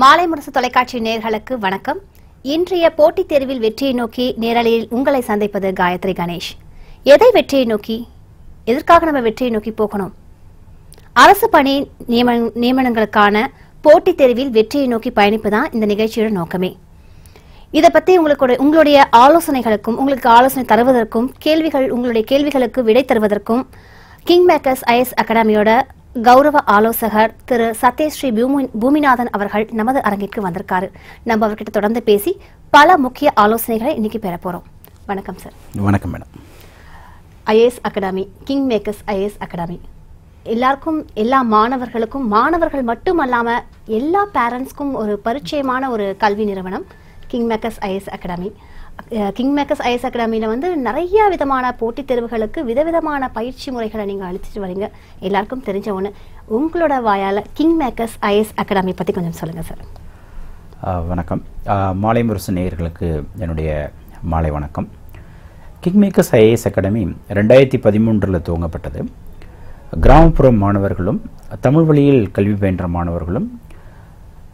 மாலை முரசு தொலைக்காட்சி நேயர்களுக்கு வணக்கம். இன்றைய போட்டித் தேர்வில் வெற்றியை நோக்கி நேரலையில் உங்களை சந்திப்பது காயத்ரி கணேஷ். எதை வெற்றியை நோக்கி, எதற்காக நம்ம வெற்றியை நோக்கி போகணும்? அரசு பணி நியமனங்களுக்கான போட்டித் தேர்வில் வெற்றியை நோக்கி பயணிப்பதான் இந்த நிகழ்ச்சியோட நோக்கமே. இதை பற்றி உங்களுடைய ஆலோசனைகளுக்கும், உங்களுக்கு ஆலோசனை தருவதற்கும், உங்களுடைய கேள்விகளுக்கு விடை தருவதற்கும் கிங்மேக்கர்ஸ் ஐஎஸ் அகாடமியோட கௌரவ ஆலோசகர் திரு சத்யஸ்ரீ பூமிநாதன் அவர்கள் நமது அரங்கிற்கு வந்திருக்காரு. நம்ம அவர்கிட்ட தொடர்ந்து பேசி பல முக்கிய ஆலோசனைகளை இன்னைக்கு பெற போறோம். வணக்கம் சார். வணக்கம் madam. IAS academy, king makers IAS academy எல்லாருக்கும், எல்லா மாணவர்களுக்கும், மாணவர்கள் மட்டுமல்லாம எல்லா பேரண்ட்ஸ்க்கும் ஒரு பரிச்சயமான ஒரு கல்வி நிறுவனம் king makers IAS academy. Kingmakers IAS அகாடமியில் வந்து நிறைய விதமான போட்டித் தேர்வுகளுக்கு விதவிதமான பயிற்சி முறைகளை நீங்கள் அளிச்சிட்டு வரீங்க. எல்லாருக்கும் தெரிஞ்ச ஒன்று, உங்களோட வாயால் கிங்மேக்கர்ஸ் ஐஏஎஸ் அகாடமி பற்றி கொஞ்சம் சொல்லுங்கள் சார். வணக்கம். மாலை முரசு நேயர்களுக்கு என்னுடைய மாலை வணக்கம். கிங்மேக்கர்ஸ் ஐஏஎஸ் அகாடமி 2013 துவங்கப்பட்டது. கிராமப்புற மாணவர்களும் தமிழ் வழியில் கல்வி பயின்ற மாணவர்களும்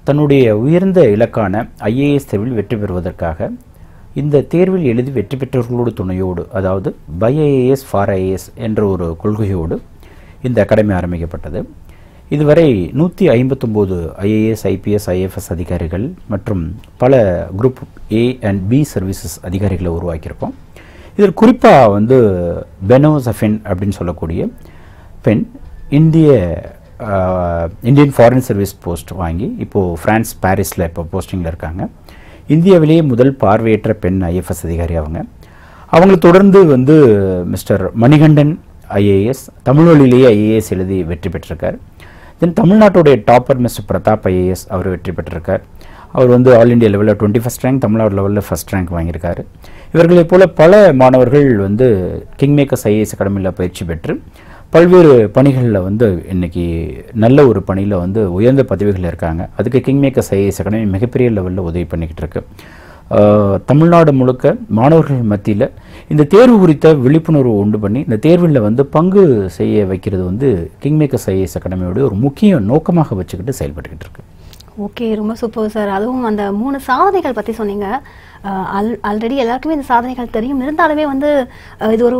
தன்னுடைய உயர்ந்த இலக்கான ஐஏஎஸ் தேர்வில் வெற்றி பெறுவதற்காக இந்த தேர்வில் எழுதி வெற்றி பெற்றவர்களோடு துணையோடு, அதாவது பை ஐஏஎஸ் ஃபார் ஐஏஎஸ் என்ற ஒரு கொள்கையோடு இந்த அகாடமி ஆரம்பிக்கப்பட்டது. இதுவரை 159 ஐஏஎஸ், ஐபிஎஸ், ஐஎஃப்எஸ் அதிகாரிகள் மற்றும் பல group A and B services அதிகாரிகளை உருவாக்கியிருப்போம். இதில் குறிப்பாக வந்து பெனோ சஃபின் அப்படின்னு சொல்லக்கூடிய பெண் இந்தியன் ஃபாரின் சர்வீஸ் போஸ்ட் வாங்கி இப்போது ஃப்ரான்ஸ், பாரிஸில் இப்போ போஸ்டிங்கில் இருக்காங்க. இந்தியாவிலேயே முதல் பார்வையற்ற பெண் ஐஎஃப்எஸ் அதிகாரி அவங்க. அவங்களை தொடர்ந்து வந்து மிஸ்டர் மணிகண்டன் ஐஏஎஸ் தமிழ் வழியிலேயே ஐஏஎஸ் எழுதி வெற்றி பெற்றிருக்கார். தென் தமிழ்நாட்டுடைய டாப்பர் மிஸ்டர் பிரதாப் ஐஏஎஸ் அவர் வெற்றி பெற்றிருக்கார். அவர் வந்து ஆல் இண்டியா லெவலில் 21st ரேங்க், தமிழ்நாடு லெவலில் 1st ரேங்க் வாங்கியிருக்காரு. இவர்களை போல பல மாணவர்கள் வந்து கிங்மேக்கர்ஸ் ஐஏஎஸ் அகாடமியில் பயிற்சி பெற்று பல்வேறு பணிகளில் வந்து இன்றைக்கி நல்ல ஒரு பணியில் வந்து உயர்ந்த பதவிகள் இருக்காங்க. அதுக்கு கிங்மேக்கர்ஸ் ஐஏஎஸ் அகாடமி மிகப்பெரிய லெவலில் உதவி பண்ணிக்கிட்டு இருக்கு. தமிழ்நாடு முழுக்க மாணவர்கள் மத்தியில் இந்த தேர்வு குறித்த விழிப்புணர்வு உண்டு பண்ணி இந்த தேர்வில் வந்து பங்கு செய்ய வைக்கிறது வந்து கிங்மேக்கர்ஸ் ஐஏஎஸ் அகாடமியோடைய ஒரு முக்கிய நோக்கமாக வச்சுக்கிட்டு செயல்பட்டுக்கிட்டு இருக்கு. ஓகே, ரொம்ப சூப்பர் சார். அதுவும் அந்த 3 சாதனைகள் பற்றி சொன்னீங்க. ஆல்ரெடி எல்லாருக்குமே இந்த சாதனைகள் தெரியும், இருந்தாலுமே வந்து இது ஒரு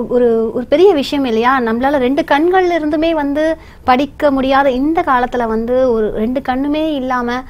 ஒரு பெரிய விஷயம் இல்லையா? நம்மளால 2 கண்கள் இருந்துமே வந்து படிக்க முடியாத இந்த காலத்தில் வந்து ஒரு 2 கண்ணுமே இல்லாமல்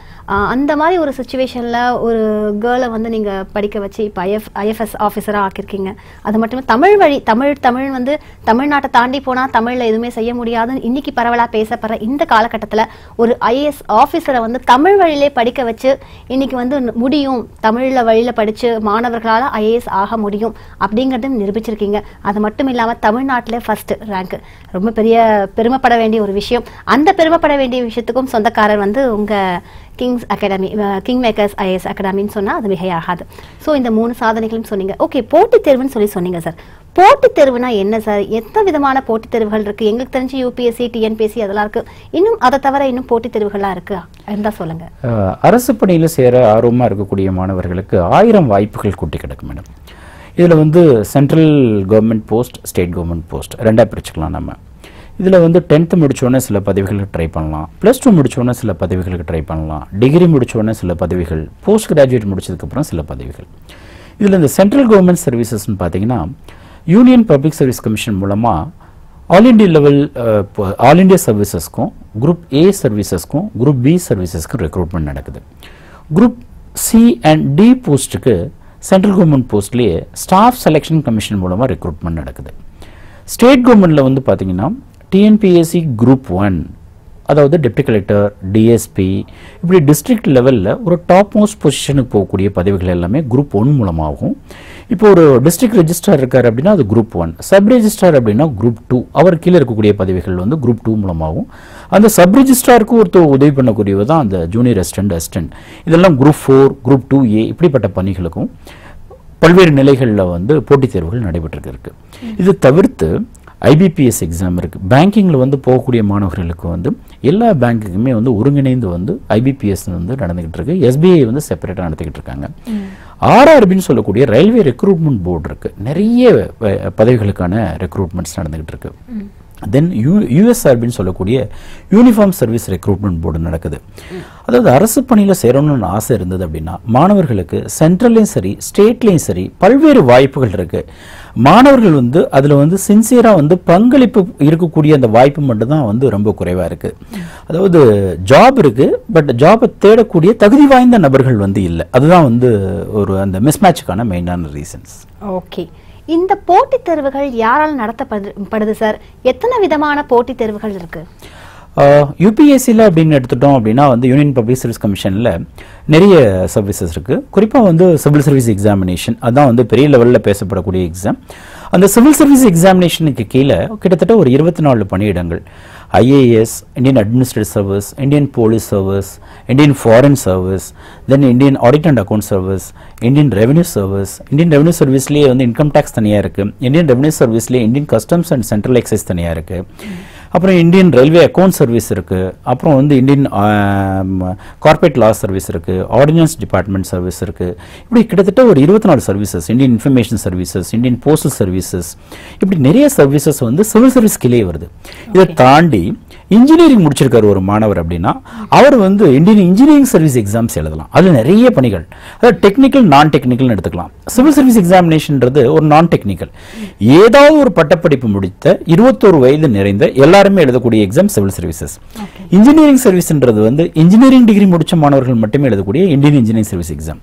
அந்த மாதிரி ஒரு சுச்சுவேஷனில் ஒரு கேர்ளை வந்து நீங்கள் படிக்க வச்சு இப்போ ஐஎஃப்எஸ் ஆஃபீஸராக ஆக்கியிருக்கீங்க. அது மட்டும் தமிழ் வழி, தமிழ் வந்து தமிழ்நாட்டை தாண்டி போனால் தமிழில் எதுவுமே செய்ய முடியாதுன்னு இன்றைக்கி பரவலாக பேசப்படுற இந்த காலகட்டத்தில் ஒரு ஐஏஎஸ் ஆஃபீஸரை வந்து தமிழ் வழியிலே படிக்க வச்சு இன்றைக்கி வந்து முடியும், தமிழில் வழியில் படித்து மாணவர்களால் ஐஏஎஸ் ஆக முடியும் அப்படிங்கறதும் நிரூபிச்சிருக்கீங்க. அது மட்டும் இல்லாம தமிழ்நாட்டிலே 1st ரேங்க், ரொம்ப பெரிய பெருமைப்பட வேண்டிய ஒரு விஷயம். அந்த பெருமைப்பட வேண்டிய விஷயத்துக்கும் சொந்தக்காரர் வந்து உங்க கிங்ஸ் அகாடமி, கிங்மேக்கர்ஸ் ஐஏஎஸ் அகாடமின்னு சொன்னா அது மிகையாகாது. ஸோ இந்த 3 சாதனைகளும் சொன்னீங்க. ஓகே, போட்டித் தேர்வுன்னு சொல்லி சொன்னீங்க சார். போட்டித் தேர்வுனா என்ன சார்? எத்தனை விதமான போட்டித் தேர்வுகள் இருக்கு? எங்களுக்கு தெரிஞ்சு யூபிஎஸ்சி, டிஎன்பிஎஸ்சி அதெல்லாம் இருக்கு. இன்னும் அதை தவிர இன்னும் போட்டித் தேர்வுகள்லாம் இருக்கு இருந்தா சொல்லுங்க. அரசு பணியில் சேர ஆர்வமாக இருக்கக்கூடிய மாணவர்களுக்கு 1000 வாய்ப்புகள் கூட்டி கிடக்கு மேடம். இதில் வந்து central government post, state government post ரெண்டாக பிரிச்சுக்கலாம் நம்ம. இதில் வந்து 10th முடித்தோடனே சில பதவிகளுக்கு ட்ரை பண்ணலாம், +2 முடித்தோடனே சில பதவிகளுக்கு ட்ரை பண்ணலாம், டிகிரி முடித்தோடனே சில பதவிகள், போஸ்ட் கிராஜுவேட் முடித்ததுக்கப்புறம் சில பதவிகள். இதில் இந்த சென்ட்ரல் கவர்மெண்ட் சர்வீசஸ்ன்னு பார்த்தீங்கன்னா யூனியன் பப்ளிக் சர்வீஸ் கமிஷன் மூலமாக all India level all India சர்வீசஸ்க்கும், குரூப் ஏ சர்வீசஸ்க்கும், குரூப் பி சர்வீசஸ்க்கும் ரெக்ரூட்மெண்ட் நடக்குது. குரூப் சி அண்ட் டி போஸ்ட்டுக்கு சென்ட்ரல் கவர்மெண்ட் போஸ்ட்லேயே ஸ்டாஃப் செலெக்ஷன் கமிஷன் மூலமாக ரெக்ரூட்மெண்ட் நடக்குது. ஸ்டேட் கவர்மெண்ட்டில் வந்து பார்த்தீங்கன்னா TNPSC குரூப் 1, அதாவது டெப்டி கலெக்டர், டிஎஸ்பி, இப்படி டிஸ்ட்ரிக்ட் லெவலில் ஒரு டாப் மோஸ்ட் பொசிஷனுக்கு போகக்கூடிய பதவிகள் எல்லாமே குரூப் 1 மூலமாகும். இப்போ ஒரு டிஸ்ட்ரிக்ட் ரெஜிஸ்ட்ரார் இருக்கார் அப்படின்னா அது குரூப் 1, சப் ரெஜிஸ்ட்ரார் அப்படின்னா குரூப் 2, அவர் கீழே இருக்கக்கூடிய பதவிகள் வந்து குரூப் 2 மூலமாகும். அந்த சப் ரெஜிஸ்ட்ராருக்கு ஒருத்தர் உதவி பண்ணக்கூடியது தான் அந்த ஜூனியர் அசிஸ்டன்ட், அசிஸ்டன்ட் இதெல்லாம் குரூப் 4, குரூப் 2A இப்படிப்பட்ட பணிகளுக்கும் பல்வேறு நிலைகளில் வந்து போட்டித் தேர்வுகள் நடைபெற்று இருக்கு. இது தவிர்த்து IBPS எக்ஸாம் இருக்குது. பேங்கிங்கில் வந்து போகக்கூடிய மாணவர்களுக்கு வந்து எல்லா பேங்க்குக்குமே வந்து ஒருங்கிணைந்து வந்து IBPS வந்து நடந்துக்கிட்டு இருக்கு. SBI வந்து செப்பரேட்டாக நடத்திக்கிட்டு இருக்காங்க. RRBன்னு சொல்லக்கூடிய ரயில்வே ரெக்ரூட்மெண்ட் போர்டு இருக்குது. நிறைய பதவிகளுக்கான ரெக்ரூட்மெண்ட்ஸ் நடந்துக்கிட்டு இருக்கு. Then USRB in Solakudi, Uniform Service Recruitment Board Nadakade. Other the Arasapanila Seron and Aser in the Bina, Manavarkalaka, Central Linsari, State Linsari, Palveri Vipakalaka, Manavarkalundu, other one the Sincera on the Pangalipu Irkukudi and the Vipamadana on the Rambo Korevaraka. Other the job Rike, but the job at third Kudia, Tagriva in the Nabarkalvandil, other than the mismatch kana main reasons. Okay. In the போட்டி தேர்வுகள் யாரால் நடத்தப்படுது sir எத்தனை விதமான போட்டி தேர்வுகள் இருக்கு UPSC ல அப்படின எடுத்துட்டோம் அப்படினா வந்து யூனியன் பப்ளிக் சர்வீஸ் கமிஷன்ல நிறைய சர்வீசஸ் இருக்கு குறிப்பா வந்து சிவில் சர்வீஸ் எக்ஸாமினேஷன் அதான் வந்து பெரிய லெவல்ல பேசப்படக்கூடிய எக்ஸாம் அந்த சிவில் சர்வீஸ் எக்ஸாமினேஷனுக்கு கீழ கிட்டத்தட்ட ஒரு 24 பணியிடங்கள் IAS, Indian Administrative Service, Indian Police Service, Indian Foreign Service, then Indian Audit and Account Service, Indian Revenue Service, Indian Revenue Service le income tax thaniya irukku, Indian Revenue Service le Indian Customs and Central Excise thaniya irukku, appo Indian Railway Account Service irukku, appo undu Indian Corporate Law Service irukku, Ordinance Department Service irukku, ipdi kidathetta or 24 services, Indian Information Services, Indian Postal Services, ipdi neriya services undu civil service kile varudhu. Idha taandi engineering முடிச்சிருக்கார் ஒரு மாணவர் அப்படினா அவர் வந்து Indian engineering service exams எழுதலாம் அதுல நிறைய பணிகள் அதாவது டெக்னிக்கல் நான் டெக்னிக்கல்னு எடுத்துக்கலாம் சிவில் சர்வீஸ் எக்ஸாமினேஷன்ன்றது ஒரு நான் டெக்னிக்கல் ஏதாவது ஒரு பட்டப்படிப்பு முடித்த 21 வயது நிறைந்த எல்லாரும் எழுதக்கூடிய எக்ஸாம் சிவில் சர்வீசஸ் இன்ஜினியரிங் சர்வீஸ்ன்றது வந்து இன்ஜினியரிங் டிகிரி முடிச்ச மாணவர்கள் மட்டுமே எழுதக்கூடிய இந்தியன் இன்ஜினியரிங் சர்வீஸ் எக்ஸாம்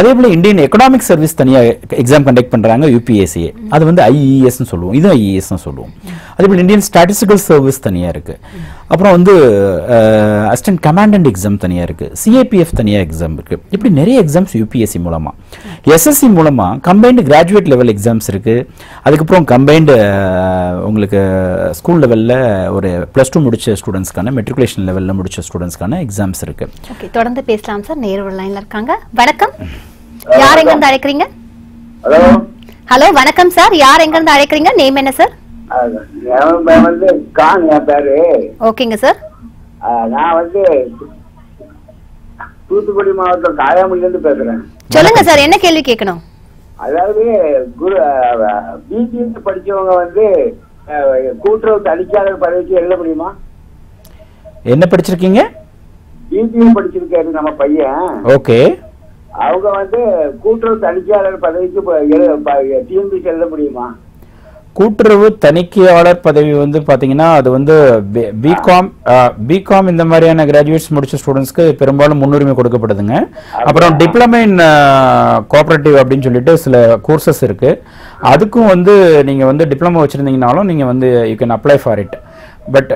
அதேபோல இந்தியன் எகனாமிக் சர்வீஸ் தனியா எக்ஸாம் கண்டக்ட் பண்றாங்க UPSC அது வந்து IES னு சொல்லுவோம் இது IAS னு சொல்லுவோம் அதேபோல இந்தியன் ஸ்டாட்டிஸ்டிக்கல் சர்வீஸ் தனியா இருக்கு அப்புறம் வந்து அசிஸ்டன்ட் கமாண்டன்ட் எக்ஸாம் தனியா இருக்கு CAPF தனியா எக்ஸாம் இருக்கு இப்படி நிறைய எக்ஸாம்ஸ் UPSC மூலமா SSC மூலமா கம்பைன்ட் கிராஜுவேட் லெவல் எக்ஸாம்ஸ் இருக்கு அதுக்கு அப்புறம் கம்பைன்ட் உங்களுக்கு ஸ்கூல் லெவல்ல ஒரு +2 முடிச்ச ஸ்டூடண்ட்ஸ்கான மெட்ரிகுலேஷன் லெவல்ல முடிச்ச ஸ்டூடண்ட்ஸ்கான எக்ஸாம்ஸ் இருக்கு ஓகே தொடர்ந்து பேசலாம் சார் நேரே லைன்ல இருக்காங்க வணக்கம் யார் எங்க இருந்து அழைக்கிறீங்க ஹலோ ஹலோ வணக்கம் சார் யார் எங்க இருந்து அழைக்கிறீங்க நேம் என்ன சார் ஓகேங்க சார் நான் வந்து தூத்துக்குடி மாவட்டம் காயாமணில இருந்து பேசுறேன் சொல்லுங்க சார் என்ன கேள்வி கேட்கணும் அதாவது பிஜிஎஸ் படிச்சவங்க வந்து கூட்டுறவு தணிக்கையாளர் பதவிக்கு எழுத முடியுமா என்ன படிச்சிருக்கீங்க பிஜிஎஸ் படிச்சிருக்காரு நம்ம பையன் ஓகே அவங்க வந்து கூட்டுறவு தணிக்கையாளர் பதவிக்கு டிஎன்பிஎஸ்சி எழுத முடியுமா கூட்டுறவு தணிக்கையாளர் பதவி வந்து பாத்தீங்கன்னா அது வந்து பிகாம் இந்த மாதிரியான கிராஜுவேட்ஸ் முடிச்ச ஸ்டூடண்ட்ஸ்க்கு பெரும்பாலும் முன்னுரிமை கொடுக்கப்படுதுங்க அப்புறம் டிப்ளமோ இன் கோஆபரேட்டிவ் அப்படினு சொல்லிட்டு சில கோர்சஸ் இருக்கு அதுக்கும் வந்து நீங்க வந்து டிப்ளமோ வச்சிருந்தீங்கனாலும் நீங்க வந்து you can apply for it but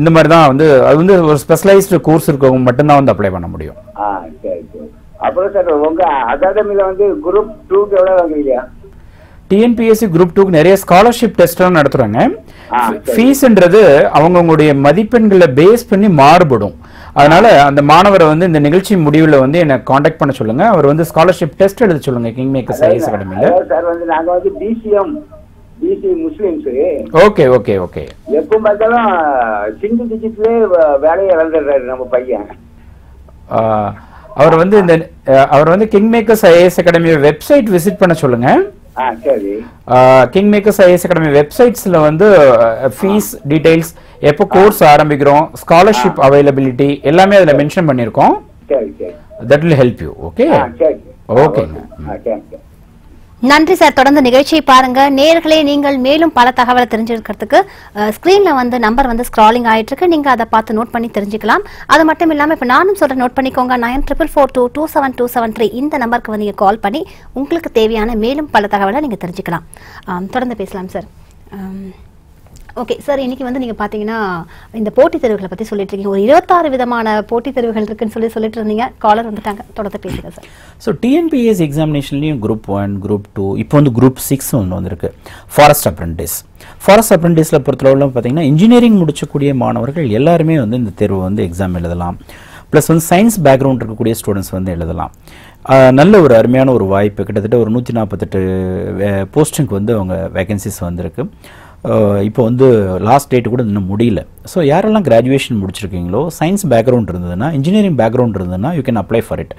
இந்த மாதிரி தான் வந்து அது வந்து ஒரு ஸ்பெஷலைஸ்டு கோர்ஸ் இருக்கவங்க மட்டும் தான் வந்து அப்ளை பண்ண முடியும் ஆ சரி சரி அப்புறம் சார் உங்க அகாடமில வந்து குரூப் 2 க்கு எவ்வளவு வாங்குறீங்க TNPSC group 2 நிறைய ஸ்காலர்ஷிப் டெஸ்ட்லாம் நடத்துறாங்க ஃபீஸ்ன்றது அவங்களுடைய மதிப்பெண்களை பேஸ் பண்ணி மாறுபடும் அதனால அந்த மாணவர் வந்து இந்த நிகழ்ச்சி முடிவுல வந்து என்ன कांटेक्ट பண்ண சொல்லுங்க அவர் வந்து ஸ்காலர்ஷிப் டெஸ்ட் எழுத சொல்லுங்க Kingmakers IAS Academy சார் வந்து நாங்க வந்து BC Muslims okay okay okay எப்பவும் பார்த்தாலும் சிங்கிள் டிஜிட்லயே வேலைய இறங்கறாரு நம்ம பையன் அவர் வந்து இந்த அவர் வந்து Kingmakers IAS Academy website visit பண்ண சொல்லுங்க Kingmakers IAS Academy websites la vandu fees details eppo course aarambikrom scholarship availability ellame adha mention pannirkom seri seri that will help you okay okay நன்றி சார் தொடர்ந்து நிகழ்ச்சியை பாருங்க நேயர்களே நீங்கள் மேலும் பல தகவலை தெரிஞ்சிக்கிறதுக்கு ஸ்கிரீன்ல வந்து நம்பர் வந்து ஸ்க்ராலிங் ஆயிட்டு இருக்கு நீங்க அத பார்த்து நோட் பண்ணி தெரிஞ்சிக்கலாம் அது மட்டும் இல்லாம இப்ப நானும் சொல்ற நோட் பண்ணிக்கோங்க 9442272273 இந்த நம்பருக்கு வந்து நீங்க கால் பண்ணி உங்களுக்கு தேவையான மேலும் பல தகவலை நீங்க தெரிஞ்சிக்கலாம் தொடர்ந்து பேசலாம் சார் ஓகே சார் இன்னைக்கு வந்து நீங்க பாத்தீங்கன்னா இந்த போட்டி தேர்வுகளை பத்தி சொல்லிட்டு இருக்கீங்க ஒரு 26 விதமான போட்டி தேர்வுகள் இருக்குன்னு சொல்லிட்டு இருந்தீங்க காலர் வந்துட்டாங்க தொடர்ந்து பேசுங்க சார் சோ TNPSC எக்ஸாமினேஷன்லயும் group 1 group 2 இப்போ வந்து group 6 ஒன்னு வந்திருக்கு forest apprentice ல பொறுத்தளவுல பாத்தீங்கன்னா இன்ஜினியரிங் முடிச்சக்கூடிய மாணவர்கள் எல்லாரும் வந்து இந்த தேர்வு வந்து எக்ஸாம் எழுதலாம் பிளஸ் வந்து சயின்ஸ் பேக்ரவுண்ட் இருக்கக்கூடிய ஸ்டூடண்ட்ஸ் வந்து எழுதலாம் நல்ல ஒரு அருமையான ஒரு வாய்ப்பு கிட்டத்தட்ட ஒரு 148 போஸ்டிங்க்கு வந்து அவங்க வேகன்சிஸ் வந்திருக்கு இப்போ வந்து லாஸ்ட் டேட் கூட இன்னும் முடியல. ஸோ யாரெல்லாம் கிராஜுவேஷன் முடிச்சிருக்கீங்களோ, சயின்ஸ் பேக்ரவுண்ட் இருந்ததுன்னா, இன்ஜினியரிங் பேக்ரவுண்ட் இருந்ததுன்னா you can apply for it.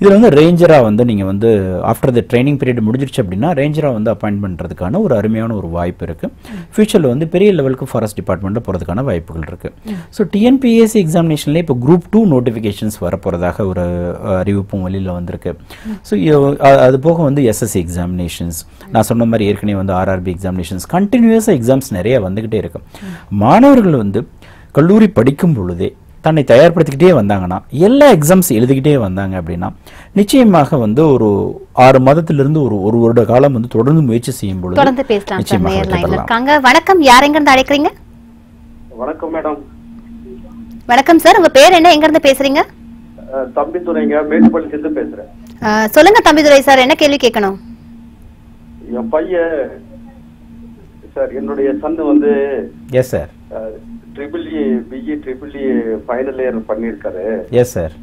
இதில் வந்து ரேஞ்சராக வந்து நீங்கள் வந்து ஆஃப்டர் த ட்ரைனிங் பீரியட் முடிஞ்சிருச்சு அப்படின்னா ரேஞ்சராக வந்து அப்பாயின்ட் பண்ணுறதுக்கான ஒரு அருமையான ஒரு வாய்ப்பு இருக்குது. ஃபியூச்சரில் வந்து பெரிய லெவலுக்கு ஃபாரஸ்ட் டிபார்ட்மெண்ட்டில் போகிறதுக்கான வாய்ப்புகள் இருக்குது. ஸோ டிஎன்பிஎஸ்சி எக்ஸாமினேஷன்லேயே இப்போ குரூப் 2 நோட்டிஃபிகேஷன்ஸ் வரப்போகிறதாக ஒரு அறிவிப்பும் வெளியில் வந்திருக்கு. ஸோ அது போக வந்து எஸ்எஸ்சி எக்ஸாமினேஷன்ஸ், நான் சொன்ன மாதிரி ஏற்கனவே வந்து ஆர்ஆர்பி எக்ஸாமினேஷன்ஸ், கண்டினியூஸாக எக்ஸாம்ஸ் நிறைய வந்துகிட்டே இருக்கு. மாணவர்கள் வந்து கல்லூரி படிக்கும் பொழுதே தன்னை தயார்படுத்திக்கிட்டே வந்தாங்கன்னா, எல்லா எக்ஸாம்ஸ் எழுதிக்கிட்டே வந்தாங்க அப்படின்னா நிச்சயமாக வந்து ஒரு 6 மாதத்திலிருந்து ஒரு வருட காலம் வந்து தொடர்ந்து முயற்சி செய்யும் பொழுது தொடர்ந்து பேசலாம். வணக்கம், யார் எங்க இருந்து அழைக்கிறீங்க? வணக்கம் மேடம். வணக்கம் சார், உங்க பேர் என்ன, எங்க இருந்து பேசுறீங்க? தம்பிதுரைங்க, மேட்டுப்பள்ளியில இருந்து பேசுறேன். சொல்லுங்க தம்பிதுரை சார், என்ன கேள்வி கேட்கணும்? என் பையன் சார், என்னுடைய சன் வந்து yes sir BE final year பண்ணிருக்காரு. Yes sir.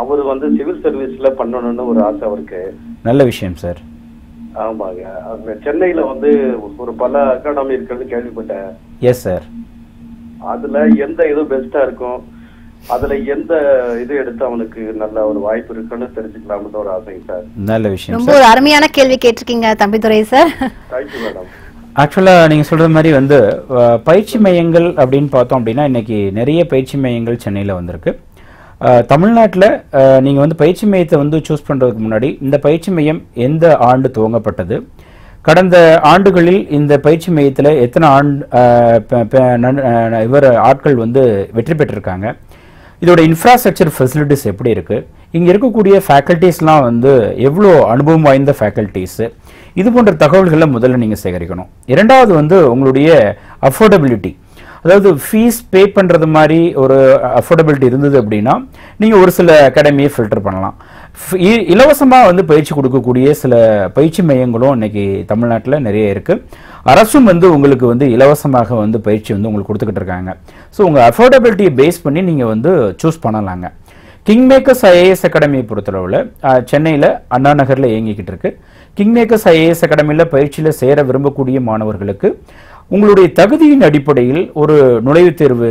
அவர் வந்து சிவில் சர்வீஸ்ல பண்ணணும்னு ஒரு ஆசை அவருக்கு. நல்ல விஷயம் சார். ஆமாங்க, சென்னையில வந்து ஒரு பல அகாடமி இருக்குன்னு கேள்விப்பட்டேன். Yes sir. அதுல எந்த இது பெஸ்டா இருக்கும், அதுல எந்த இது எடுத்து அவனுக்கு நல்ல ஒரு வாய்ப்பு இருக்குன்னு தெரிஞ்சுக்கலாம்னு ஒரு ஆசைங்க சார். நல்ல விஷயம். ரொம்ப ஒரு அருமையான கேள்வி கேட்டிருக்கீங்க தம்பிதுரை சார். Thank you madam. ஆக்சுவலாக நீங்கள் சொல்கிற மாதிரி வந்து பயிற்சி மையங்கள் அப்படின்னு பார்த்தோம் அப்படின்னா இன்றைக்கி நிறைய பயிற்சி மையங்கள் சென்னையில் வந்திருக்கு. தமிழ்நாட்டில் நீங்கள் வந்து பயிற்சி மையத்தை வந்து சூஸ் பண்ணுறதுக்கு முன்னாடி இந்த பயிற்சி மையம் எந்த ஆண்டு துவங்கப்பட்டது, கடந்த ஆண்டுகளில் இந்த பயிற்சி மையத்தில் எத்தனை ஆட்கள் வந்து வெற்றி பெற்றிருக்காங்க, இதோட இன்ஃப்ராஸ்ட்ரக்சர் ஃபெசிலிட்டிஸ் எப்படி இருக்குது, இங்கே இருக்கக்கூடிய ஃபேக்கல்ட்டிஸ்லாம் வந்து எவ்வளோ அனுபவம் வாய்ந்த ஃபேக்கல்ட்டிஸு, இது போன்ற தகவல்களை முதல்ல நீங்கள் சேகரிக்கணும். இரண்டாவது வந்து உங்களுடைய அஃபோர்டபிலிட்டி, அதாவது ஃபீஸ் பே பண்ணுறது மாதிரி ஒரு அஃபோர்டபிலிட்டி இருந்தது அப்படின்னா நீங்கள் ஒரு சில அகாடமியை ஃபில்டர் பண்ணலாம். இலவசமாக வந்து பயிற்சி கொடுக்கக்கூடிய சில பயிற்சி மையங்களும் இன்றைக்கி தமிழ்நாட்டில் நிறைய இருக்குது. அரசும் வந்து உங்களுக்கு வந்து இலவசமாக வந்து பயிற்சி வந்து உங்களுக்கு கொடுத்துக்கிட்டு இருக்காங்க. ஸோ உங்கள் அஃபோர்டபிலிட்டியை பேஸ் பண்ணி நீங்கள் வந்து சூஸ் பண்ணலாங்க. கிங்மேக்கர்ஸ் ஐஏஎஸ் அகாடமியை பொறுத்தளவில் சென்னையில் அண்ணா நகரில் இயங்கிக்கிட்டு இருக்கு. கிங்மேக்கர்ஸ் ஐஏஎஸ் அகாடமியில் பயிற்சியில் சேர விரும்பக்கூடிய மாணவர்களுக்கு உங்களுடைய தகுதியின் அடிப்படையில் ஒரு நுழைவுத் தேர்வு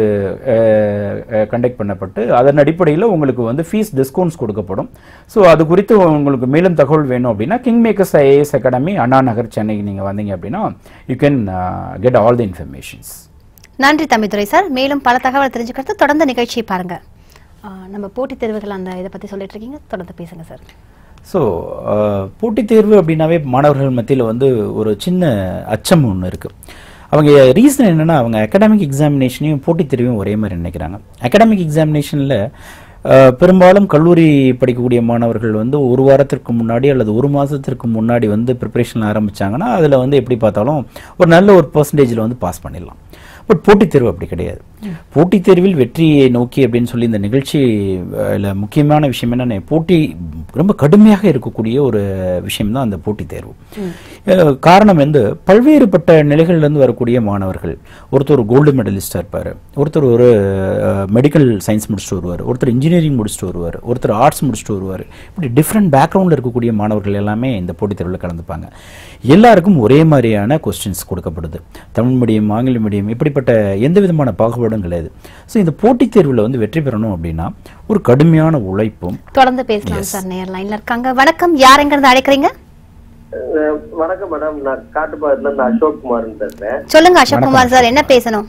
கண்டக்ட் பண்ணப்பட்டு அதன் அடிப்படையில் உங்களுக்கு வந்து ஃபீஸ் டிஸ்கவுண்ட்ஸ் கொடுக்கப்படும். ஸோ அது குறித்து உங்களுக்கு மேலும் தகவல் வேணும் அப்படின்னா Kingmakers IAS academy, Anna Nagar, சென்னைக்கு நீங்கள் வந்தீங்க அப்படின்னா you can get all the informations. நன்றி தம்பிதுரை சார். மேலும் பல தகவல் தெரிஞ்சுக்கிறது தொடர்ந்து நிகழ்ச்சியை பாருங்கள். நம்ம போட்டித் தேர்வுகள் அந்த இதை பற்றி சொல்லிட்டு இருக்கீங்க, தொடர்ந்து பேசுங்க சார். ஸோ போட்டித் தேர்வு அப்படின்னாவே மாணவர்கள் மத்தியில் வந்து ஒரு சின்ன அச்சம் ஒன்று இருக்குது. அவங்க ரீசன் என்னென்னா, அவங்க அகாடமிக் எக்ஸாமினேஷனையும் போட்டித் தேர்வையும் ஒரே மாதிரி நினைக்கிறாங்க. அகாடமிக் எக்ஸாமினேஷனில் பெரும்பாலும் கல்லூரி படிக்கக்கூடிய மாணவர்கள் வந்து ஒரு வாரத்திற்கு முன்னாடி அல்லது ஒரு மாதத்திற்கு முன்னாடி வந்து ப்ரிப்பரேஷன் ஆரம்பித்தாங்கன்னா அதில் வந்து எப்படி பார்த்தாலும் ஒரு நல்ல ஒரு பர்சன்டேஜில் வந்து பாஸ் பண்ணிடலாம். பட் போட்டித் தேர்வு அப்படி கிடையாது. போட்டித் தேர்வில் வெற்றியை நோக்கி அப்படின்னு சொல்லி இந்த நிகழ்ச்சியில் முக்கியமான விஷயம் என்னென்ன, போட்டி ரொம்ப கடுமையாக இருக்கக்கூடிய ஒரு விஷயம்தான் அந்த போட்டித் தேர்வு. காரணம் வந்து பல்வேறுபட்ட நிலைகள்லேருந்து வரக்கூடிய மாணவர்கள், ஒருத்தர் கோல்டு மெடலிஸ்டாக இருப்பார், ஒருத்தர் ஒரு மெடிக்கல் சயின்ஸ் முடிச்சுட்டு வருவார், ஒருத்தர் இன்ஜினியரிங் முடிச்சுட்டு வருவார், ஒருத்தர் ஆர்ட்ஸ் முடிச்சுட்டு வருவார். இப்படி டிஃப்ரெண்ட் பேக்ரவுண்டில் இருக்கக்கூடிய மாணவர்கள் எல்லாமே இந்த போட்டித் தேர்வில் கலந்துப்பாங்க. எல்லாருக்கும் ஒரே மாதிரியான கொஸ்டின்ஸ் கொடுக்கப்படுது. தமிழ் மீடியம், ஆங்கில மீடியம், இப்படிப்பட்ட எந்த விதமான பாகுபாடு கிடையாது. சோ இந்த போட்டி தேர்வுல வந்து வெற்றி பெறணும் அப்படினா ஒரு கடுமையான உழைப்பும். தொடர்ந்து பேசலாம் சார், நேர் லைன்ல இருக்காங்க. வணக்கம், யார் எங்க இருந்து அழைக்கிறீங்க? வணக்கம் மேடம், நான் காட்டுபாடில இருந்து அசோக் குமார்னு பேசுறேன். சொல்லுங்க அசோக் குமார் சார், என்ன பேசணும்?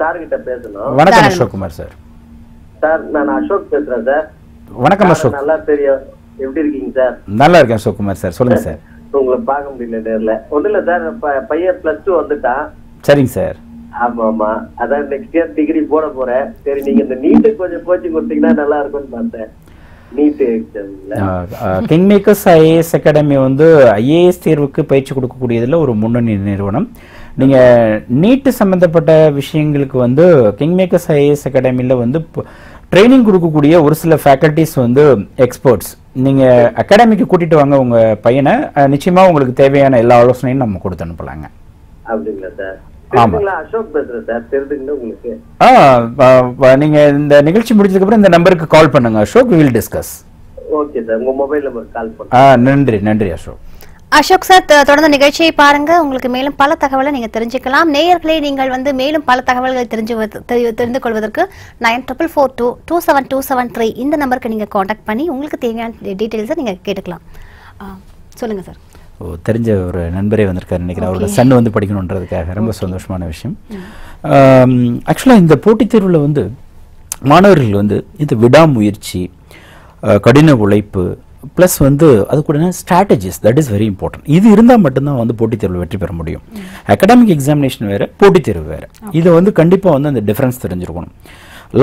சார் கிட்ட பேசணும். வணக்கம் அசோக் குமார் சார். சார் நான் அசோக் பேசுறேன் சார். வணக்கம் அசோக். நல்லா தெரியும், எப்படி இருக்கீங்க சார்? நல்லா இருக்கேன் அசோக் குமார் சார், சொல்லுங்க சார். உங்களை பார்க்க முடியல நேர்ல. ஒண்ணுல சார், பையன் +2 வந்துட்டா. சரிங்க சார். ஆமா ஆமா, அதான் நெக்ஸ்ட் இயர் டிகிரி போட போறேன். சரி, நீங்க இந்த நீட் கொஞ்சம் கோச்சிங் கொடுத்தீங்கன்னா நல்லா இருக்கும்னு பார்த்தேன். NEET exam kingmakers IAS academy வந்து ஐஏஎஸ் தேர்வுக்கு பயிற்சி கொடுக்கக்கூடியதுல ஒரு முன்னணி நிறுவனம். நீங்க நீட் சம்பந்தப்பட்ட விஷயங்களுக்கு வந்து கிங்மேக்கர்ஸ் ஐஏஎஸ் அகாடமியில வந்து ட்ரைனிங் கொடுக்கக்கூடிய ஒரு சில ஃபேக்கல்ட்டிஸ் வந்து எக்ஸ்பர்ட்ஸ். நீங்கள் அகாடமிக்கு கூட்டிகிட்டு வாங்க உங்கள் பையனை, நிச்சயமாக உங்களுக்கு தேவையான எல்லா ஆலோசனையும் நம்ம கொடுத்து அனுப்பலாங்க. அப்படிங்களா சார்? ஆமாம் அசோக் பேசுகிறேன் சார். தெரிஞ்சுக்கிட்டு உங்களுக்கு நீங்கள் இந்த நிகழ்ச்சி முடிச்சதுக்கப்புறம் இந்த நம்பருக்கு கால் பண்ணுங்கள் Ashok, will discuss. Okay sir, உங்கள் மொபைல் நம்பருக்கு கால் பண்ணுங்கள். நன்றி நன்றி அசோக். Ashok sir, தொடர்ந்து நிகழ்ச்சியை பாருங்க. உங்களுக்கு மேலும் பல தகவல்களை நீங்க தெரிஞ்சிக்கலாம். நேயர்களே நீங்கள் வந்து மேலும் பல தகவல்களை தெரிந்து கொள்வதற்கு 9442272273 இந்த நம்பருக்கு நீங்க காண்டாக்ட் பண்ணி உங்களுக்கு தேவையான டீடைல்ஸ் நீங்க கேட்கலாம். சொல்லுங்க சார். தெரிஞ்ச ஒரு நண்பரே வந்திருக்காரு நினைக்கிறேன். அவரோட சன் வந்து படிக்கணும்ன்றதுக்காக ரொம்ப சந்தோஷமான விஷயம். एक्चुअली இந்த போட்டித் தேர்வுல வந்து மாணவர்கள் வந்து இந்த விடாமுயற்சி கடின உழைப்பு Plus, that's the strategies. That is very important. This is the academic examination. This is the difference.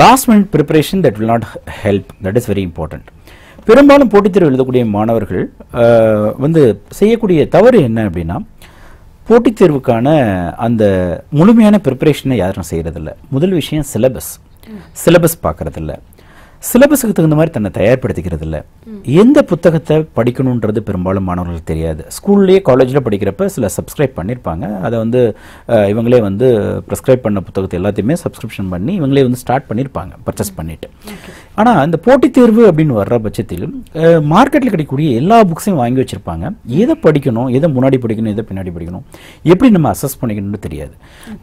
Last minute preparation that will not help. That is very important. பெரும்பாலும் போட்டித் தேர்வு எழுதக்கூடிய மாணவர்கள் வந்து செய்யக்கூடிய தவறு என்ன அப்படினா போட்டித் தேர்வுக்கான அந்த முழுமையான preparation யாரும் செய்யறது இல்ல. முதல் விஷயம் syllabus. Syllabus பார்க்கிறது இல்ல. Syllabus is the same as the எந்த புத்தகத்தை படிக்கணும்ன்றது பெரும்பாலும் மாணவர்களுக்கு தெரியாது. ஸ்கூல்லே காலேஜ்ல படிக்கிறப்ப சில சப்ஸ்கிரைப் பண்ணிருப்பாங்க. அத வந்து இவங்களே வந்து பிரெஸ்கிரைப் பண்ண புத்தகத்தை எல்லாத்தையுமே சப்ஸ்கிரிப்ஷன் பண்ணி இவங்களே வந்து ஸ்டார்ட் பண்ணிருப்பாங்க. பர்ச்சேஸ் பண்ணிட்டு. ஆனா இந்த போட்டி தேர்வு அப்படினு வர்ற பட்சத்தில் மார்க்கெட்ல கிடைக்கக்கூடிய எல்லா புக்ஸையும் வாங்கி வச்சிருப்பாங்க. எதை படிக்கணும், எதை முன்னாடி படிக்கணும், எதை பின்னாடி படிக்கணும், எப்படி நம்ம அசஸ் பண்ணிக்கணும்னு தெரியாது.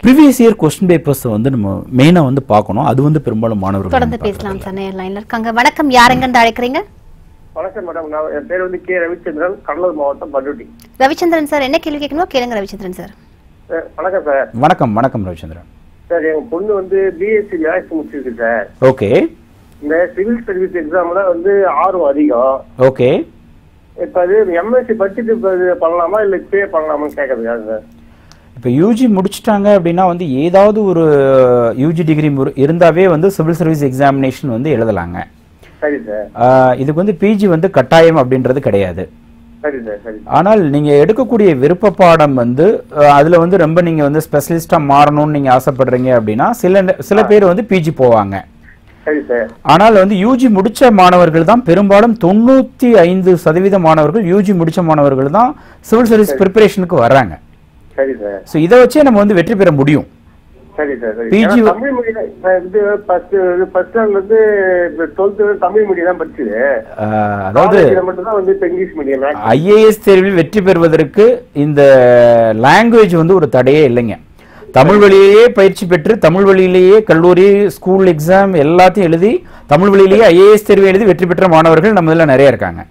ப்ரீவியஸ் இயர் क्वेश्चन பேப்பர்ஸ் வந்து நம்ம மெயினா வந்து பார்க்கணும். அது வந்து பெரும்பாலும் மாணவர்களுக்கு தொடர்ந்து பேசலாம் சார். லைன்ல இருக்காங்க. வணக்கம், யாரங்க வந்து அழைக்கிறீங்க? வணக்கம் மேடம், என் பேர் வந்து கே ரவிச்சந்திரன், கடலூர் மாவட்டம், பண்ருட்டி. ரவிச்சந்திரன் சார், என்ன கேள்வி கேட்கணும் கேளுங்க ரவிச்சந்திரன் சார். வணக்கம் சார். வணக்கம் வணக்கம் ரவிச்சந்திரன் சார். என் பொண்ணு வந்து பிஎஸ்சி மேக்ஸ் முடிச்சிருக்கு சார். ஓகே. இந்த சிவில் சர்வீஸ் எக்ஸாம்ல வந்து ஆர்வம் அதிகம். ஓகே. இப்ப அது எம்எஸ்சி படிச்சிட்டு பண்ணலாமா இல்ல பே பண்ணலாமான்னு கேக்குறீங்க சார். இப்ப யூஜி முடிச்சிட்டாங்க அப்படினா வந்து ஏதாவது ஒரு யூஜி டிகிரி இருந்தாவே வந்து சிவில் சர்வீஸ் எக்ஸாமினேஷன் வந்து எழுதலாங்க. சரி சார். இதுக்கு வந்து பிஜி வந்து கட்டாயம் அப்படின்றது கிடையாது. சரி சார். சரி. ஆனால் நீங்க எடுக்கக்கூடிய விருப்ப பாடம் வந்து அதுல வந்து ரொம்ப நீங்க வந்து ஸ்பெஷலிஸ்டா மாறணும்னு நீங்க ஆசைப்படுறீங்க அப்படினா சில பேர் வந்து பிஜி போவாங்க. சரி சார். ஆனால் வந்து யூஜி முடிச்ச மாணவர்கள் தான் பெரும்பாலும் 95% மாணவர்கள் யூஜி முடிச்ச மாணவர்கள் தான் சிவில் சர்வீஸ் பிரிபரேஷனுக்கு வர்றாங்க. சரி சார். சோ இத வச்சே நம்ம வந்து வெற்றி பெற முடியும். சரி சார். பிஜி தமிழ் மீடியம் வந்து ஃபர்ஸ்ட் ஆன்ல இருந்து 12th தமிழ் மீடியம் தான் படிச்சது. அதாவது மட்டும் தான் வந்து இங்கிலீஷ் மீடியம். ஐஏஎஸ் தேர்வில் வெற்றி பெறுவதற்கு இந்த லாங்குவேஜ் வந்து ஒரு தடையே இல்லைங்க. தமிழ் வழியிலேயே பயிற்சி பெற்று தமிழ் வழியிலேயே கல்லூரி ஸ்கூல் எக்ஸாம் எல்லாத்தையும் எழுதி தமிழ் வழியிலேயே ஐஏஎஸ் தேர்வு எழுதி வெற்றி பெற்ற மாணவர்கள் நம்ம இதெல்லாம் நிறைய இருக்காங்க.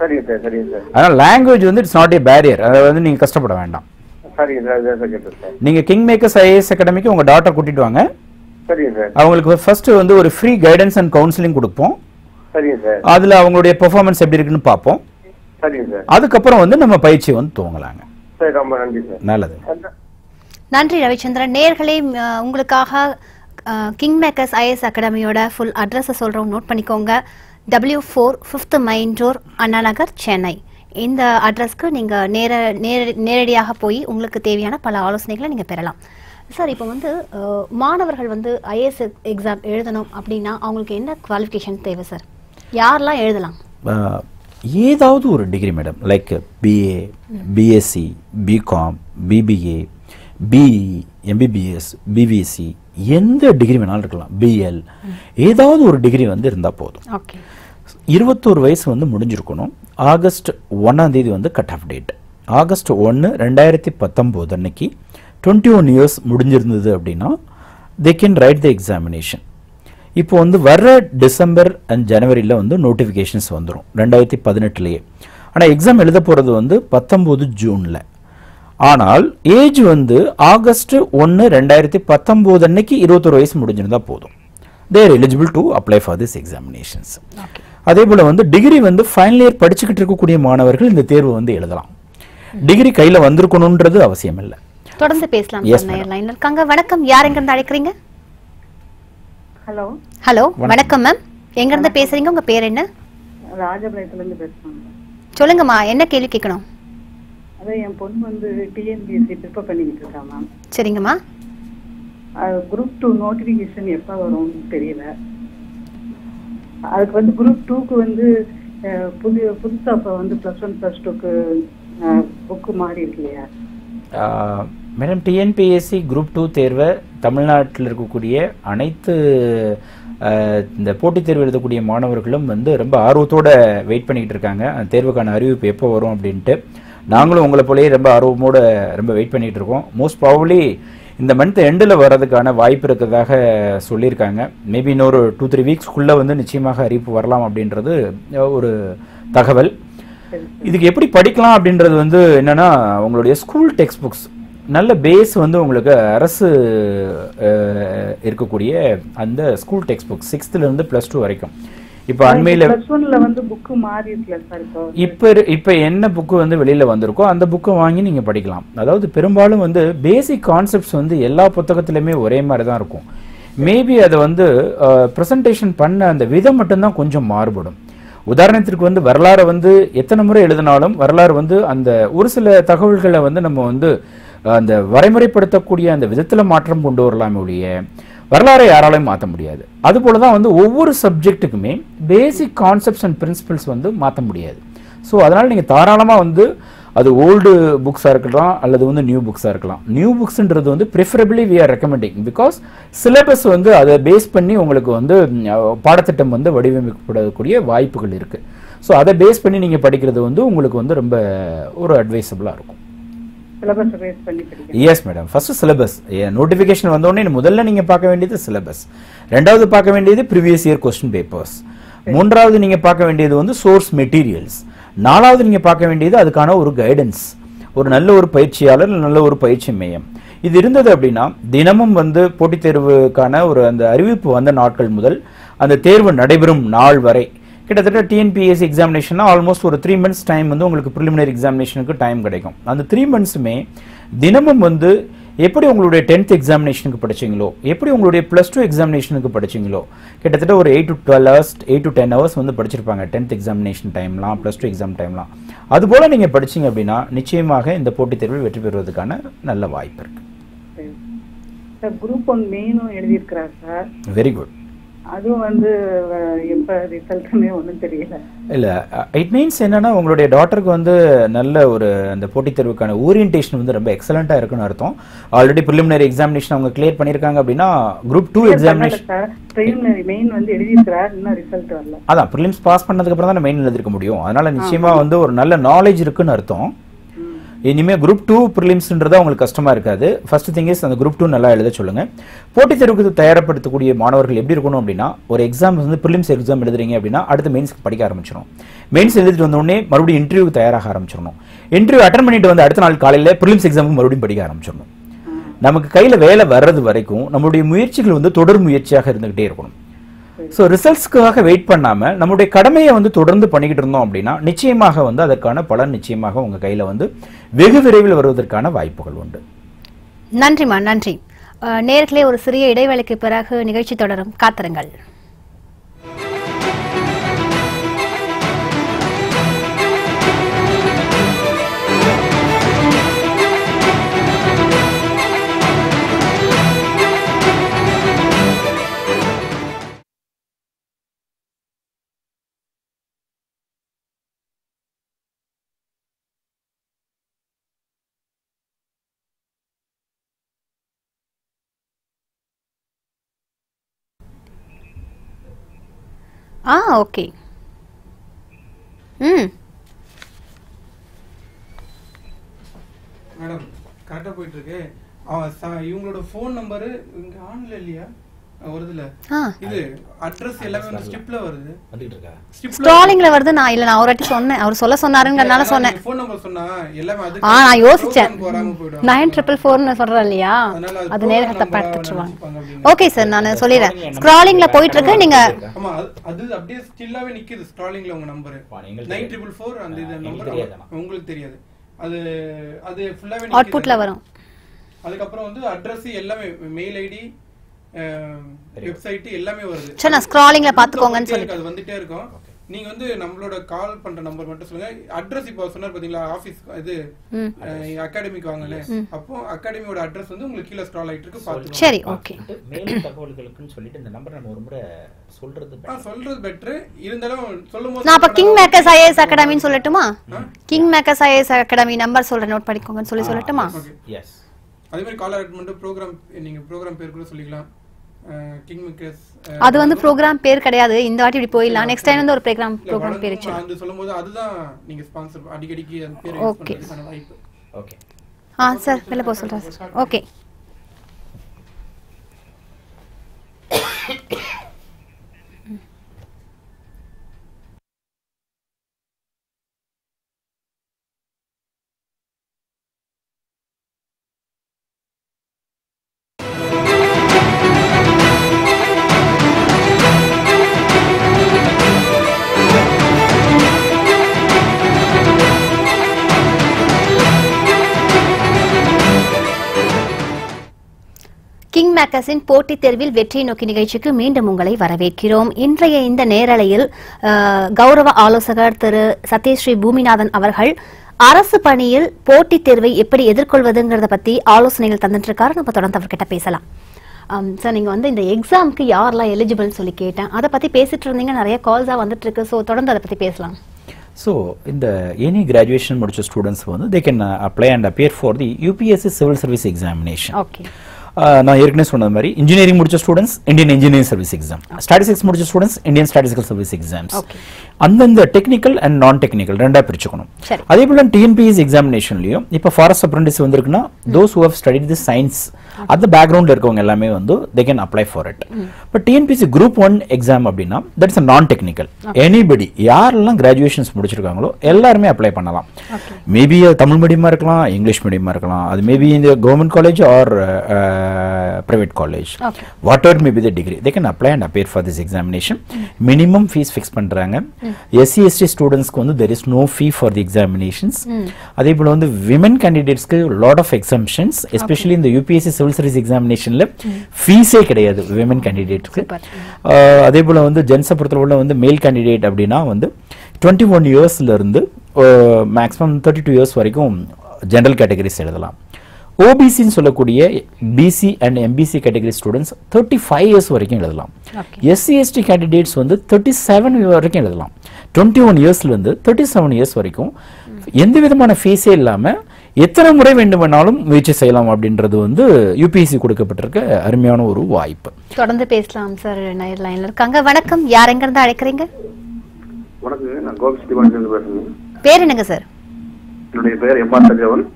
சரி சார். சரி சார். ஆனா லாங்குவேஜ் வந்து இட்ஸ் நாட் ஏ பேரியர். அத வந்து நீங்க கஷ்டப்பட வேண்டாம். சரி சார். நீங்க கிங்மேக்கர்ஸ் ஐஏஎஸ் அகாடமிக்கு உங்க டாட்டர் கூட்டிட்டு வாங்க. சரி சார். அவங்களுக்கு ஃபர்ஸ்ட் வந்து ஒரு ஃப்ரீ கைடன்ஸ் அண்ட் கவுன்சிலிங் கொடுப்போம். சரி சார். அதுல அவங்களுடைய பெர்ஃபார்மன்ஸ் எப்படி இருக்குன்னு பாப்போம். சரி சார். அதுக்கு அப்புறம் வந்து நம்ம பயிற்சி வந்து துவங்கலாங்க. சரி, ரொம்ப நன்றி சார். நல்லது. நன்றி ரவிச்சந்திரன். நேயர்களே உங்களுக்காக கிங்மேக்கர்ஸ் ஐஏஎஸ் அகாடமியோட ஃபுல் அட்ரஸ் சொல்றோம், நோட் பண்ணிக்கோங்க. W4 5th main road, Anna Nagar, Chennai. இந்த அட்ரஸ்க்கு நீங்க நேரடியாக போய் உங்களுக்கு தேவையான பல ஆலோசனைகளை நீங்க பெறலாம். சார், இப்போ வந்து மாணவர்கள் வந்து ஐஏஎஸ் எக்ஸாம் எழுதணும் அப்படினா அவங்களுக்கு என்ன குவாலிஃபிகேஷன் தேவை சார்? யாரெல்லாம் எழுதலாம்? ஏதாவது ஒரு degree madam, like BA, BSc, BCom, BBA, BE, MBBS, BVC, எந்த டிகிரி வேணாலும் இருக்கலாம். BL, ஏதாவது ஒரு டிகிரி வந்து இருந்தா போதும். ஓகே. 21 வயசு வந்து முடிஞ்சிருக்கணும். ஆகஸ்ட் 1 வந்து கட் ஆஃப் டேட். ஆகஸ்ட் 1, 2019 அன்னைக்கு 21 years முடிஞ்சிருந்தது அப்படின்னா they can write the examination. இப்போ வந்து வர்ற December and January வந்து நோட்டிஃபிகேஷன்ஸ் வந்துடும் 2018. ஆனால் எக்ஸாம் எழுத போகிறது வந்து 19 June. ஆனால் ஏஜ் வந்து ஆகஸ்ட் 1, 2019 அன்னைக்கு 21 வயசு முடிஞ்சிருந்தா போதும். They are eligible to apply for these examinations. Okay. அதே போல வந்து டிகிரி வந்து ஃபைனல் இயர் படிச்சுக்கிட்டு இருக்கக்கூடிய மாணவர்கள் இந்த தேர்வு வந்து எழுதலாம். டிகிரி கையில வந்திருக்கணும்ன்றது அவசியம் இல்லை. தொடர்ந்து பேசலாம் சார். லைன்ல இருக்காங்க. வணக்கம், யார் எங்க இருந்து அழைக்கிறீங்க? ஹலோ. ஹலோ, வணக்கம் மேம். எங்க இருந்து பேசுறீங்க? உங்க பேர் என்ன? ராஜபாளையத்துல இருந்து பேசுறேன். சொல்லுங்கம்மா, என்ன கேள்வி கேட்கணும்? அத என் பொண்ணு வந்து TNPSC ப்ரிப்பேர் பண்ணிட்டு இருக்கா மேம். சரிங்கம்மா. குரூப் 2 நோட்டிஃபிகேஷன் எப்ப வரும் தெரியல. அதுக்கு வந்து குரூப் 2க்கு வந்து புதுசா வந்து +1 +2க்கு புக் மாறி இருக்கலையா மேடம்? TNPSC குரூப் 2 தேர்வை தமிழ்நாட்டில் இருக்கக்கூடிய அனைத்து இந்த போட்டித் தேர்வு எழுதக்கூடிய மாணவர்களும் வந்து ரொம்ப ஆர்வத்தோட வெயிட் பண்ணிட்டு இருக்காங்க. அந்த தேர்வுக்கான அறிவிப்பு எப்போ வரும் அப்படின்ட்டு நாங்களும் உங்களை போலயே ரொம்ப ஆர்வமோட ரொம்ப வெயிட் பண்ணிட்டு இருக்கோம். மோஸ்ட் ப்ராபபிலி இந்த மந்த் எண்டில் வரதுக்கான வாய்ப்பு இருக்கிறதாக சொல்லியிருக்காங்க. மேபி இன்னொரு 2-3 வீக்ஸ்க்குள்ளே வந்து நிச்சயமாக அறிவிப்பு வரலாம் அப்படின்றது ஒரு தகவல். இதுக்கு எப்படி படிக்கலாம் அப்படின்றது வந்து என்னென்னா, உங்களுடைய ஸ்கூல் டெக்ஸ்ட் புக்ஸ் நல்ல பேஸ் வந்து உங்களுக்கு அரசு இருக்கக்கூடிய அந்த ஸ்கூல் டெக்ஸ்ட் புக் 6th-லேருந்து +2 வரைக்கும். இப்போ அண்மையில் இப்போ என்ன புக்கு வந்து வெளியில் வந்திருக்கோ அந்த புக்கை வாங்கி நீங்கள் படிக்கலாம். அதாவது பெரும்பாலும் வந்து பேசிக் கான்செப்ட்ஸ் வந்து எல்லா புத்தகத்துலையுமே ஒரே மாதிரி தான் இருக்கும். மேபி அதை வந்து ப்ரெசன்டேஷன் பண்ண அந்த விதம் மட்டும்தான் கொஞ்சம் மாறுபடும். உதாரணத்திற்கு வந்து வரலாறு வந்து எத்தனை முறை எழுதினாலும் வரலாறு வந்து அந்த ஒரு சில தகவல்களை வந்து நம்ம வந்து அந்த வரைமுறைப்படுத்தக்கூடிய அந்த விதத்தில் மாற்றம் கொண்டு வரலாமே ஒழிய வரலாறை யாராலையும் மாற்ற முடியாது. அதுபோல தான் வந்து ஒவ்வொரு சப்ஜெக்ட்டுக்குமே பேசிக் கான்செப்ட்ஸ் அண்ட் பிரின்சிபல்ஸ் வந்து மாற்ற முடியாது. ஸோ அதனால் நீங்கள் தாராளமாக வந்து அது ஓல்டு புக்ஸாக இருக்கலாம் அல்லது வந்து நியூ புக்ஸாக இருக்கலாம். நியூ புக்ஸுன்றது வந்து preferably we are recommending because syllabus வந்து அதை பேஸ் பண்ணி உங்களுக்கு வந்து பாடத்திட்டம் வந்து வடிவமைக்கப்படக்கூடிய வாய்ப்புகள் இருக்குது. ஸோ அதை பேஸ் பண்ணி நீங்கள் படிக்கிறது வந்து உங்களுக்கு வந்து ரொம்ப ஒரு அட்வைசபிளாக இருக்கும். Yes madam, first syllabus notification வந்தோனே முதல்ல நீங்க பார்க்க வேண்டியது syllabus, இரண்டாவது பார்க்க வேண்டியது previous year question papers, மூன்றாவது நீங்க பார்க்க வேண்டியது வந்து source materials, நாலாவது நீங்க பார்க்க வேண்டியது அதுக்கான ஒரு guidance, ஒரு நல்ல ஒரு பயிற்சியாளர், நல்ல ஒரு பயிற்சி மையம். இது இருந்தது அப்படின்னா தினமும் வந்து போட்டித் தேர்வுக்கான ஒரு அந்த அறிவிப்பு வந்த நாட்கள் முதல் அந்த தேர்வு நடைபெறும் நாள் வரை கிட்டத்தட்ட டிஎன்பிஎஸ்சி எக்ஸாமினேஷன்னா ஆல்மோஸ்ட் ஒரு 3 months டைம் வந்து உங்களுக்கு ப்ரிலிமினரி எக்ஸாமினேஷனுக்கு டைம் கிடைக்கும். அந்த 3 months தினமும் வந்து எப்படி உங்களுடைய 10th எக்ஸாமினேஷனுக்கு படிச்சிங்களோ, எப்படி உங்களுடைய +2 எக்ஸாமினேஷனுக்கு படிச்சிங்களோ, கிட்டத்தட்ட ஒரு 8 to 12 hours 8 to 10 hours வந்து படிச்சிருப்பாங்க 10th எக்ஸாமினேஷன் டைம்லாம் +2 எக்ஸாம் டைம்லாம். அதுபோல் நீங்கள் படிச்சிங்க அப்படின்னா நிச்சயமாக இந்த போட்டித் தேர்வில் வெற்றி பெறுவதற்கான நல்ல வாய்ப்பு இருக்குது. குரூப் 1 மெயினும் எழுதியிருக்கிறார் சார். Very good. அதுவும் வந்து எப்போ ரிசல்ட்டுமே ஒன்றும் தெரியல. இல்லை, இட் மீன்ஸ் என்னென்னா உங்களுடைய டாட்டருக்கு வந்து நல்ல ஒரு அந்த போட்டித் தேர்வுக்கான ஓரியன்டேஷன் வந்து ரொம்ப எக்ஸலண்ட்டாக இருக்குன்னு அர்த்தம். ஆல்ரெடி ப்ரிலிமினரி எக்ஸாமினேஷன் அவங்க கிளியர் பண்ணியிருக்காங்க அப்படின்னா குரூப் 2 எக்ஸாமினேஷன் ப்ரிலிமினரி மெயின் வந்து எழுதியிருக்கிறார், இன்னும் ரிசல்ட் வரல. அதான் ப்ரிலிம்ஸ் பாஸ் பண்ணதுக்கப்புறம் தான் மெயின் எழுதிருக்க முடியும். அதனால் நிச்சயமாக வந்து ஒரு நல்ல நாலேஜ் இருக்குன்னு அர்த்தம். இனிமேல் குரூப் 2 ப்ரிலிம்ஸ்ன்றதா உங்களுக்கு கஷ்டமாக இருக்காது. ஃபர்ஸ்ட் திங் இஸ் அந்த குரூப் 2 நல்லா எழுத சொல்லுங்கள். போட்டித் தேர்வுக்கு தயாரப்படுத்தக்கூடிய மாணவர்கள் எப்படி இருக்கணும் அப்படின்னா, ஒரு எக்ஸாம் வந்து ப்ரிலிம்ஸ் எக்ஸாம் எழுதுறீங்க அப்படின்னா அடுத்து மெயின்ஸ்க்கு படிக்க ஆரம்பிச்சிடணும். மெயின்ஸ் எழுதிட்டு வந்தோடனே மறுபடியும் இன்டர்வியூக்கு தயாராக ஆரம்பிச்சிடணும். இன்டர்வியூ அட்டன் பண்ணிட்டு வந்து அடுத்த நாள் காலையில் ப்ரிலிம்ஸ் எக்ஸாமுக்கு மறுபடியும் படிக்க ஆரம்பிச்சிடணும். நமக்கு கையில் வேலை வர்றது வரைக்கும் நம்மளுடைய முயற்சிகள் வந்து தொடர் முயற்சியாக இருந்துகிட்டே இருக்கணும். ஸோ ரிசல்ட்ஸ்க்காக வெயிட் பண்ணாமல் நம்முடைய கடமையை வந்து தொடர்ந்து பண்ணிக்கிட்டு இருந்தோம் அப்படின்னா நிச்சயமாக வந்து அதற்கான பலன் நிச்சயமாக உங்கள் கையில் வந்து வெகு விரைவில் வருவதற்கான வாய்ப்புகள் உண்டு. நன்றிம்மா, நன்றி. நேர்களே, ஒரு சிறிய இடைவேளைக்கு பிறகு நிகழ்ச்சி தொடரும், காத்திருங்கள். Okay. மேடம் கரெக்டா போயிட்டு இருக்கு. இவங்களோட ஃபோன் நம்பர் இங்க ஆன்ல இல்லையா? வருதுல. இது அட்ரஸ் எல்லாமே அந்த ஸ்டிப்ல வருது. வந்துட்டு இருக்கா? ஸ்டாலிங்ல வருது. நான் இல்ல, நான் ஒருட்டி சொன்னேன், அவர் சொல்ல சொன்னாருங்கறனால சொன்னேன். ஃபோன் நம்பர் சொன்னா எல்லாமே அது. நான் யோசிச்சேன். 9444 ன்னு சொல்றா இல்லையா? அது நேரா தப்பா எடுத்துட்டுவாங்க. ஓகே சார், நான் சொல்லிறேன். ஸ்க்ராலிங்ல போயிட்டு இருக்கு. நீங்க ஆமா, அது அப்படியே ஸ்டில்லாவே நிக்குது ஸ்க்ராலிங்ல உங்க நம்பர். 9444 அந்த இந்த நம்பர் உங்களுக்கு தெரியாது. அது அது ஃபுல்லாவே நிக்குது. அவுட்புட்ல வரும். அதுக்கு அப்புறம் வந்து அட்ரஸ் எல்லாமே மெயில் ஐடி வெப்சைட் எல்லாமே வருது. சரி, நான் ஸ்க்ராலிங்ல பாத்துக்கோங்கன்னு சொல்லிட்டு அது வந்துட்டே இருக்கும். நீங்க வந்து நம்மளோட கால் பண்ற நம்பர் மட்டும் சொல்லுங்க. அட்ரஸ் இப்ப சொன்னார் பாத்தீங்களா, ஆபீஸ் இது அகாடமிக்கு வாங்கல, அப்போ அகாடமியோட அட்ரஸ் வந்து உங்களுக்கு கீழ ஸ்க்ரால் ஆயிட்டு இருக்கு, பாத்துக்கோங்க. சரி, ஓகே. மெயில் தகவல்களுக்குன்னு சொல்லிட்டு இந்த நம்பர் நம்ம ஒருமுறை சொல்றது பெட்டர். இருந்தாலும் சொல்லும்போது நான் அப்ப கிங்மேக்கர்ஸ் IAS அகாடமின்னு சொல்லட்டுமா? கிங்மேக்கர்ஸ் IAS அகாடமி நம்பர் சொல்றேன், நோட் பண்ணிக்கோங்கன்னு சொல்லி சொல்லட்டுமா? எஸ். அதே மாதிரி கால் அட்மிட் ப்ரோக்ராம், நீங்க ப்ரோக்ராம் பேர் கூட சொல்லிக்கலாம். Kingmakers. That's the program pair. Next time, the program pair. Okay. Okay. Sir, okay. Kingmakers in போட்டி தேர்வில் வெற்றி நோக்கி நிகழ்ச்சிக்கு மீண்டும் உங்களை வரவேற்கிறோம். இன்றைய இந்த நேரலையில் கௌரவ ஆலோசகர் திரு சதீஷ் ஸ்ரீ பூமிநாதன் அவர்கள் அரசு பணியில் போட்டி தேர்வை எப்படி எதிர்கொள்வதுங்கறத பத்தி ஆலோசனைகள் தந்துட்டிருக்கார். நம்ம தொடர்ந்து அவர்கிட்ட பேசலாம். சார் நீங்க வந்து இந்த எக்ஸாம்க்கு யாரெல்லாம் எலிஜிபிள்னு சொல்லி கேட்டேன். அத பத்தி பேசிட்டு இருந்தீங்க. நிறைய கால்ஸா வந்துட்டு இருக்கு. சோ தொடர்ந்து அத பத்தி பேசலாம். So, in the any graduation students, they can apply and appear for the UPSC Civil Service Examination. Okay. Now, here is engineering students, Indian Engineering Service Exam. Okay. Statistics students, Indian Statistical Service Exams. Okay. And then the technical and non-technical. Sure. That is TNPSC examination. Now, forest apprentice, those who have studied the science, okay, at the background, they can apply for it. But TNPSC Group 1 exam, that is a non-technical. Okay. Anybody, yaarla graduations apply pannalam. Okay. Maybe Tamil medium irukkalam, English medium irukkalam, maybe in the government college or private college. Okay. Whatever may be the degree, they can apply and appear for this examination. Minimum fees fix pandranga. SC ST students there is no fee for the examinations. The women candidates a lot of exemptions, especially okay, in the UPSC Civil Service Examination lab. Fees the women candidates. The male candidate abdina 21 years maximum 32 years general categories. OBC in Solakudia, BC and MBC category students 35 years working along. Okay. SCST candidates on the 37 working along. 21 years on the 37 years working. Yendi with mana fee sale lama, Yetana Mure Vendamanalum, which is Salam Abdindra, and the UPC Kurukapatraka, Armiano Uru Wipe. Got on the Paislam, sir, and I line Kanga Vanakam, Yarangan the Rekringer? What is the Gobs Divan? Pairing, sir. Today, pair a part of the one.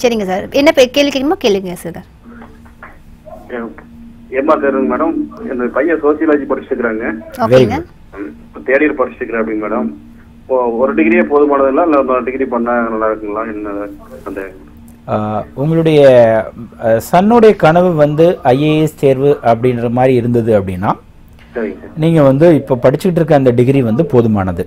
சரிங்க sir என்ன கேளுக்கீங்கமா கேளுங்க sir ஏமா தரங்க madam என்ன பையன் sociology படிச்சிட்டறாங்க ஓகேங்க third year படிச்சிட்டறாங்க அப்படி madam ஒரு டிகிரியே போதுமானது இல்ல இல்ல டிகிரி பண்ணா நல்லா இருக்குங்களா என்ன அந்த உங்களுடைய சன்னோட கனவு வந்து IAS தேர்வு அப்படின்ற மாதிரி இருந்தது அப்படினா சரிங்க நீங்க வந்து இப்ப படிச்சிட்டு இருக்க அந்த டிகிரி வந்து போதுமானது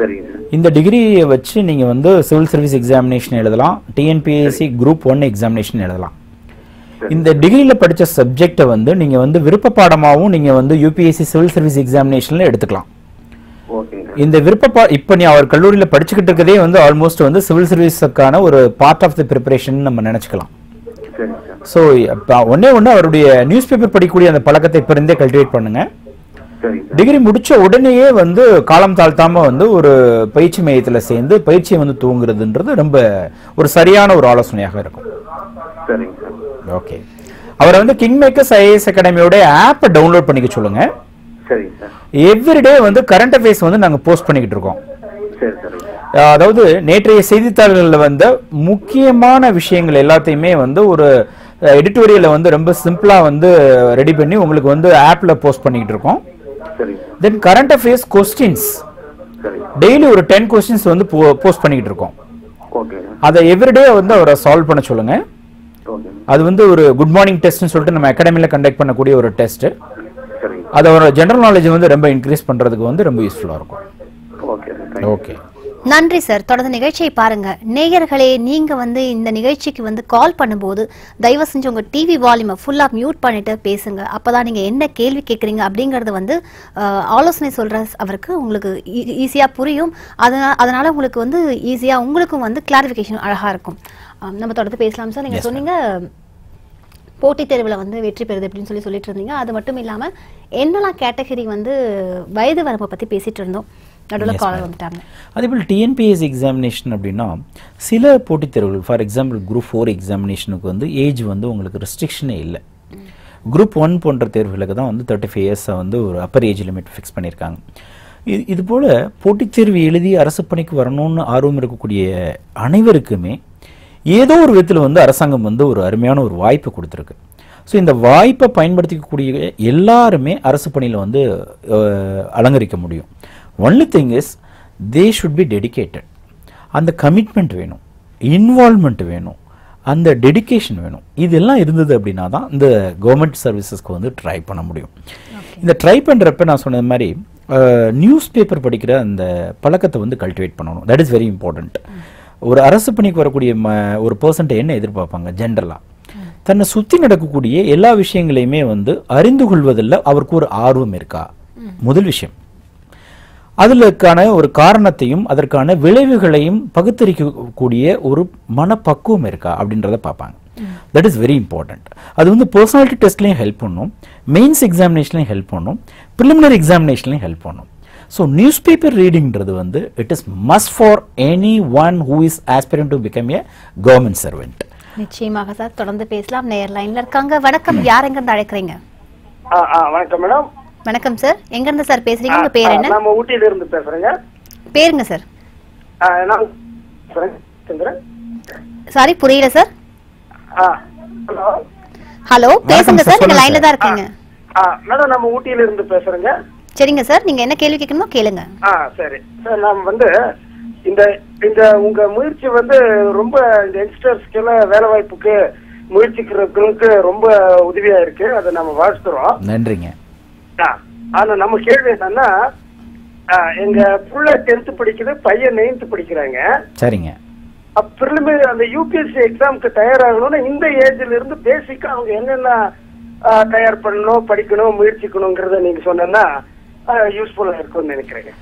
சரிங்க இந்த டிகிரி வச்சு நீங்க வந்து சிவில் சர்வீஸ் எக்ஸாமினேஷன் எழுதலாம் TNPSC group 1 எக்ஸாமினேஷன் எழுதலாம் இந்த டிகிரில படிச்ச சப்ஜெக்ட்ட வந்து நீங்க வந்து விருப்ப பாடமாவும் நீங்க வந்து UPSC சிவில் சர்வீஸ் எக்ஸாமினேஷன்ல எடுத்துக்கலாம் ஓகேங்க இந்த விருப்ப இப்போ நீ அவர் கல்லூரியில படிச்சிட்டு இருக்கதே வந்து ஆல்மோஸ்ட் வந்து சிவில் சர்வீஸ்க்கான ஒரு பார்ட் ஆஃப் தி பிரிபரேஷன் நம்ம நினைச்சுக்கலாம் சோ ஒண்ணே ஒண்ணு அவருடைய நியூஸ் பேப்பர் படிக்கூடிய அந்த பழக்கத்தை இப்ப இருந்தே கல்டிவேட் பண்ணுங்க Degree முடிச்ச உடனேயே வந்து காலம் தாழ்த்தாம வந்து ஒரு பயிற்சி மையத்துல சேர்ந்து பயிற்சி வந்து தூங்குறதுன்றது ரொம்ப ஒரு சரியான ஒரு ஆலோசனையாக இருக்கும். சரிங்க சார். ஓகே. அவரை வந்து Kingmakers IAS Academy ஓட ஆப் டவுன்லோட் பண்ணிக்க சொல்லுங்க. சரிங்க சார். எவ்ரி டே வந்து கரண்ட் அஃபேர்ஸ் வந்து நாங்க போஸ்ட் பண்ணிக்கிட்டு இருக்கோம். சரி சரி. அதாவது நேற்றைய செய்தித்தாள்கள்ல வந்த முக்கியமான விஷயங்கள் எல்லாத்தையுமே வந்து ஒரு எடிட்டோரியல்ல வந்து ரொம்ப சிம்பிளா வந்து ரெடி பண்ணி உங்களுக்கு வந்து ஆப்ல போஸ்ட் பண்ணிக்கிட்டு இருக்கோம். Then current affairs questions daily ஒரு 10 questions வந்து போஸ்ட் பண்ணிட்டு இருக்கோம் ஓகே அத எவ்ரி டே வந்து அவரை சால்வ் பண்ண சொல்லுங்க ஓகே அது வந்து ஒரு குட் மார்னிங் டெஸ்ட் னு சொல்லிட்டு நம்ம அகாடமில கண்டக்ட் பண்ணக்கூடிய ஒரு டெஸ்ட் சரிங்க அது அவரோட ஜெனரல் நாலேஜ் வந்து ரொம்ப இன்கிரீஸ் பண்றதுக்கு வந்து ரொம்ப யூஸ்ஃபுல்லா இருக்கும் ஓகே ஓகே நன்றி சார் தொடர்ந்து நிகழ்ச்சியை பாருங்க நேயர்களே நீங்க வந்து இந்த நிகழ்ச்சிக்கு வந்து கால் பண்ணும்போது தயவு செஞ்சு உங்க டிவி வால்யூமை ஃபுல்லா மியூட் பண்ணிட்டு பேசுங்க அப்பதான் நீங்க என்ன கேள்வி கேக்குறீங்க அப்படிங்கறது வந்து ஆலோசனை சொல்ற அவருக்கு உங்களுக்கு ஈஸியா புரியும் அதனால உங்களுக்கு வந்து ஈஸியா உங்களுக்கும் வந்து கிளாரிஃபிகேஷன் அழகா இருக்கும் நம்ம தொடர்ந்து பேசலாம் சார் நீங்க சொன்னீங்க போட்டி தேர்வுல வந்து வெற்றி பெறுது அப்படினு சொல்லிட்டு இருந்தீங்க அது மட்டும் இல்லாம என்னெல்லாம் கேட்டகரி வந்து வயது வரம்பை பத்தி பேசிட்டு இருந்தோம் Yes, adipol TNPSC examination அப்படினா சில போட்டி தேர்வுகள் for example group 4 examination க்கு வந்து ஏஜ் வந்து உங்களுக்கு ரெஸ்ட்ரிக்ஷனே இல்ல group 1 போன்ற தேர்வுகளுக்கு தான் வந்து 35 years வந்து ஒரு upper age limit fix பண்ணிருக்காங்க இது போல போட்டித் தேர்வு எழுதி அரசு பணிக்கு வரணும்னு ஆர்வம் இருக்கக்கூடிய அனைவருக்குமே ஏதோ ஒரு விதத்துல வந்து அரசாங்கம் வந்து ஒரு அருமையான ஒரு வாய்ப்பு கொடுத்திருக்கு சோ இந்த வாய்ப்பை பயன்படுத்திக்கக்கூடிய எல்லாரும் அரசு பணியில வந்து அலங்கரிக்க முடியும் only thing is they should be dedicated அந்த commitment வேணும் involvement வேணும் And the dedication வேணும் இதெல்லாம் இருந்தது அப்படினா தான் இந்த गवर्नमेंट சர்வீसेसக்கு வந்து ட்ரை பண்ண முடியும் இந்த ட்ரை பண்றப்ப நான் சொன்ன மாதிரி நியூஸ் பேப்பர் படிக்கிற அந்த பழக்கத்தை வந்து கல்டிவேட் பண்ணனும் that is very important ஒரு அரசு பணிக்கு வரக்கூடிய ஒரு पर्सेंट என்ன எதிர்பார்ப்பாங்க ஜெனரலா தன்னை சுத்தி நடக்கக்கூடிய எல்லா விஷயங்களையுமே வந்து அறிந்து கொள்வதில்ல அவருக்கு ஒரு ஆர்வம் இருக்கா முதல் விஷயம் அதுலக்கான ஒரு காரணத்தையும் அதற்கான விளைவுகளையும் பகுத்தறிக்க கூடிய ஒரு மனப்பக்குவம் இருக்கா அப்படின்றத பாப்பாங்க that is very important அது வந்து personality testலயே ஹெல்ப் பண்ணும் மெயின்ஸ் எக்ஸாமினேஷன்லயே ஹெல்ப் பண்ணும் preliminary examinationலயே ஹெல்ப் பண்ணும் so newspaper readingன்றது வந்து it is must for anyone who is aspirant to become a government servant நிச்சயமாக சார் தொடர்ந்து பேசலாம் நேர் லைன்ல இருக்காங்க வணக்கம் யார் எங்க இருந்து அழைக்கிறீங்க வணக்கம் மேடம் வணக்கம் சார் எங்க இருந்து சார் பேசுறீங்க உங்க பேர் என்ன நான் ஊட்டில இருந்து பேசுறேங்க பேருங்க சார் நான் சந்திரன் சாரி புரியல சார் ஹலோ ஹலோ பேசுங்க சார் நீங்க லைன்ல தான் இருக்கீங்க மேடம் நான் ஊட்டில இருந்து பேசுறேங்க சரிங்க சார் நீங்க என்ன கேள்வி கேட்கணுமோ கேளுங்க சரி சார் நான் வந்து இந்த இந்த உங்க முயற்சி வந்து ரொம்ப இந்த யங்ஸ்டர்ஸ்க்கு வேலை வாய்ப்புக்கு முயற்சிக்கிறவங்களுக்கு ரொம்ப உதவியா இருக்கு அதை நாம வாசிக்கிறோம் நன்றிங்க ஆனா நம்ம கேள்வி என்னன்னா எங்க புள்ள 10th படிக்குது பையன் 9th படிக்கிறாங்க சரிங்க அப்புறமே அந்த யுபிஎஸ்சி எக்ஸாம்க்கு தயாராகணும்னா இந்த ஏஜ்ல இருந்து பேசிக்கா அவங்க என்னென்ன தயார் பண்ணணும் படிக்கணும் முயற்சிக்கணும்ங்கறத நீங்க சொன்னேன்னா யூஸ்ஃபுல்லா இருக்கும்னு நினைக்கிறேன்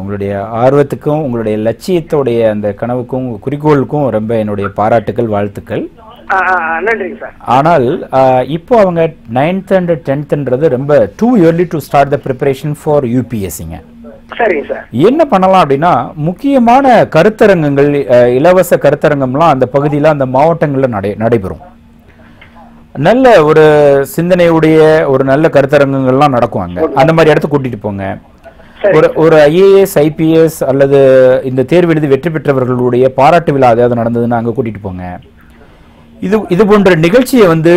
உங்களுடைய ஆர்வத்துக்கும் உங்களுடைய லட்சியத்தோடைய அந்த கனவுக்கும் குறிக்கோளுக்கும் ரொம்ப என்னுடைய பாராட்டுகள் வாழ்த்துக்கள் நன்றிங்க சார் ஆனால் இப்போ அவங்க 9th and 10th ன்றது ரொம்ப too early to start the preparation for UPSCங்க சரிங்க சார் என்ன பண்ணலாம் அப்படினா முக்கியமான கருத்தரங்கங்கள் இலவச கருத்தரங்கம்லாம் அந்த பகுதியில அந்த மாவட்டங்கள்ல நடைபெறும் நல்ல ஒரு சிந்தனையுடைய ஒரு நல்ல கருத்தரங்கங்கள்லாம் நடக்குவாங்க அந்த மாதிரி இடத்து கூட்டிட்டு போங்க ஒரு IAS IPS அல்லது இந்த தேர்வு எழுதி வெற்றி பெற்றவர்களுடைய பாராட்டு விழா அது நடந்துதுன்னா அங்க கூட்டிட்டு போங்க இது போன்ற நிகழ்ச்சியை வந்து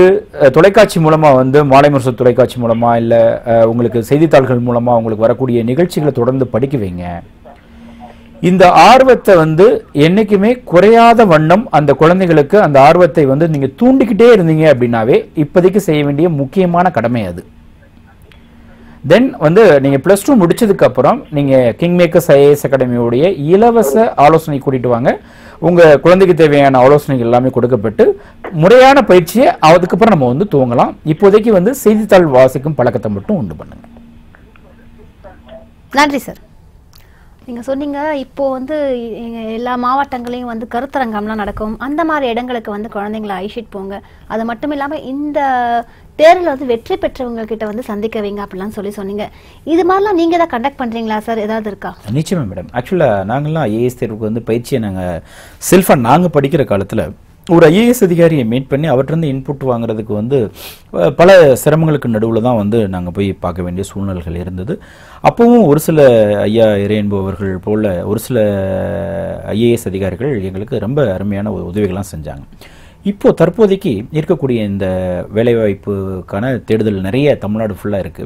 தொலைக்காட்சி மூலமா வந்து மாலை முரசு தொலைக்காட்சி மூலமா இல்ல உங்களுக்கு செய்தித்தாள்கள் மூலமா உங்களுக்கு வரக்கூடிய நிகழ்ச்சிகளை தொடர்ந்து படிக்க வைங்க இந்த ஆர்வத்தை வந்து என்னைக்குமே குறையாத வண்ணம் அந்த குழந்தைகளுக்கு அந்த ஆர்வத்தை வந்து நீங்க தூண்டிக்கிட்டே இருந்தீங்க அப்படினாவே இப்போதைக்கு செய்ய வேண்டிய முக்கியமான கடமை அது தென் வந்து நீங்க பிளஸ் 2 முடிச்சதுக்கு அப்புறம் நீங்க கிங்மேக்கர்ஸ் IAS அகாடமியோட இலவச ஆலோசனை கூட்டிட்டு வாங்க உங்க குழந்தைக்கு தேவையான ஆலோசனைகள் எல்லாமே கொடுக்கப்பட்டு முறையான பயிற்சியை அதுக்கு அப்புறம் நம்ம வந்து தூங்கலாம் இப்போதைக்கு வந்து செய்தித்தாள் வாசிக்கும் பழக்கத்தை மட்டும் உண்டு பண்ணுங்க நன்றி சார் நீங்க சொன்னீங்க இப்போ வந்து எல்லா மாவட்டங்களையும் வந்து கருத்தரங்கம்லாம் நடக்கும் அந்த மாதிரி இடங்களுக்கு வந்து குழந்தைகளை ஐஷிட் போங்க அது மட்டும் இல்லாம இந்த தேர்ல வந்து வெற்றி பெற்றவங்க கிட்ட வந்து சந்திக்க வைங்க அப்படிலாம் சொல்லி சொன்னீங்க இது மாதிரிலாம் நீங்க தான் கண்டக்ட் பண்றீங்களா சார் ஏதாவது இருக்கா நிச்சயமா மேடம் एक्चुअली நாங்கலாம் ஐஏஎஸ் தேர்வுக்கு வந்து பயிற்சியை நாங்க செல்ஃபா நாங்க படிக்கிற காலத்துல ஒரு ஐஏஎஸ் அதிகாரியை மீட் பண்ணி அவர்ட்ட இருந்து இன்புட் வாங்குறதுக்கு வந்து பல சிரமங்களுக்கு நடுவுல தான் வந்து நாங்க போய் பார்க்க வேண்டிய சூழ்நிலைகள் இருந்தது அப்பவும் ஒரு சில ஐயா இறையன்பவர்கள் போல ஒரு சில ஐஏஎஸ் அதிகாரிகள் எங்களுக்கு ரொம்ப அருமையான உதவிகள்லாம் செஞ்சாங்க இப்போ தற்போதைக்கு இருக்கக்கூடிய இந்த வேலைவாய்ப்புக்கான தேடுதல் நிறைய தமிழ்நாடு ஃபுல்லா இருக்கு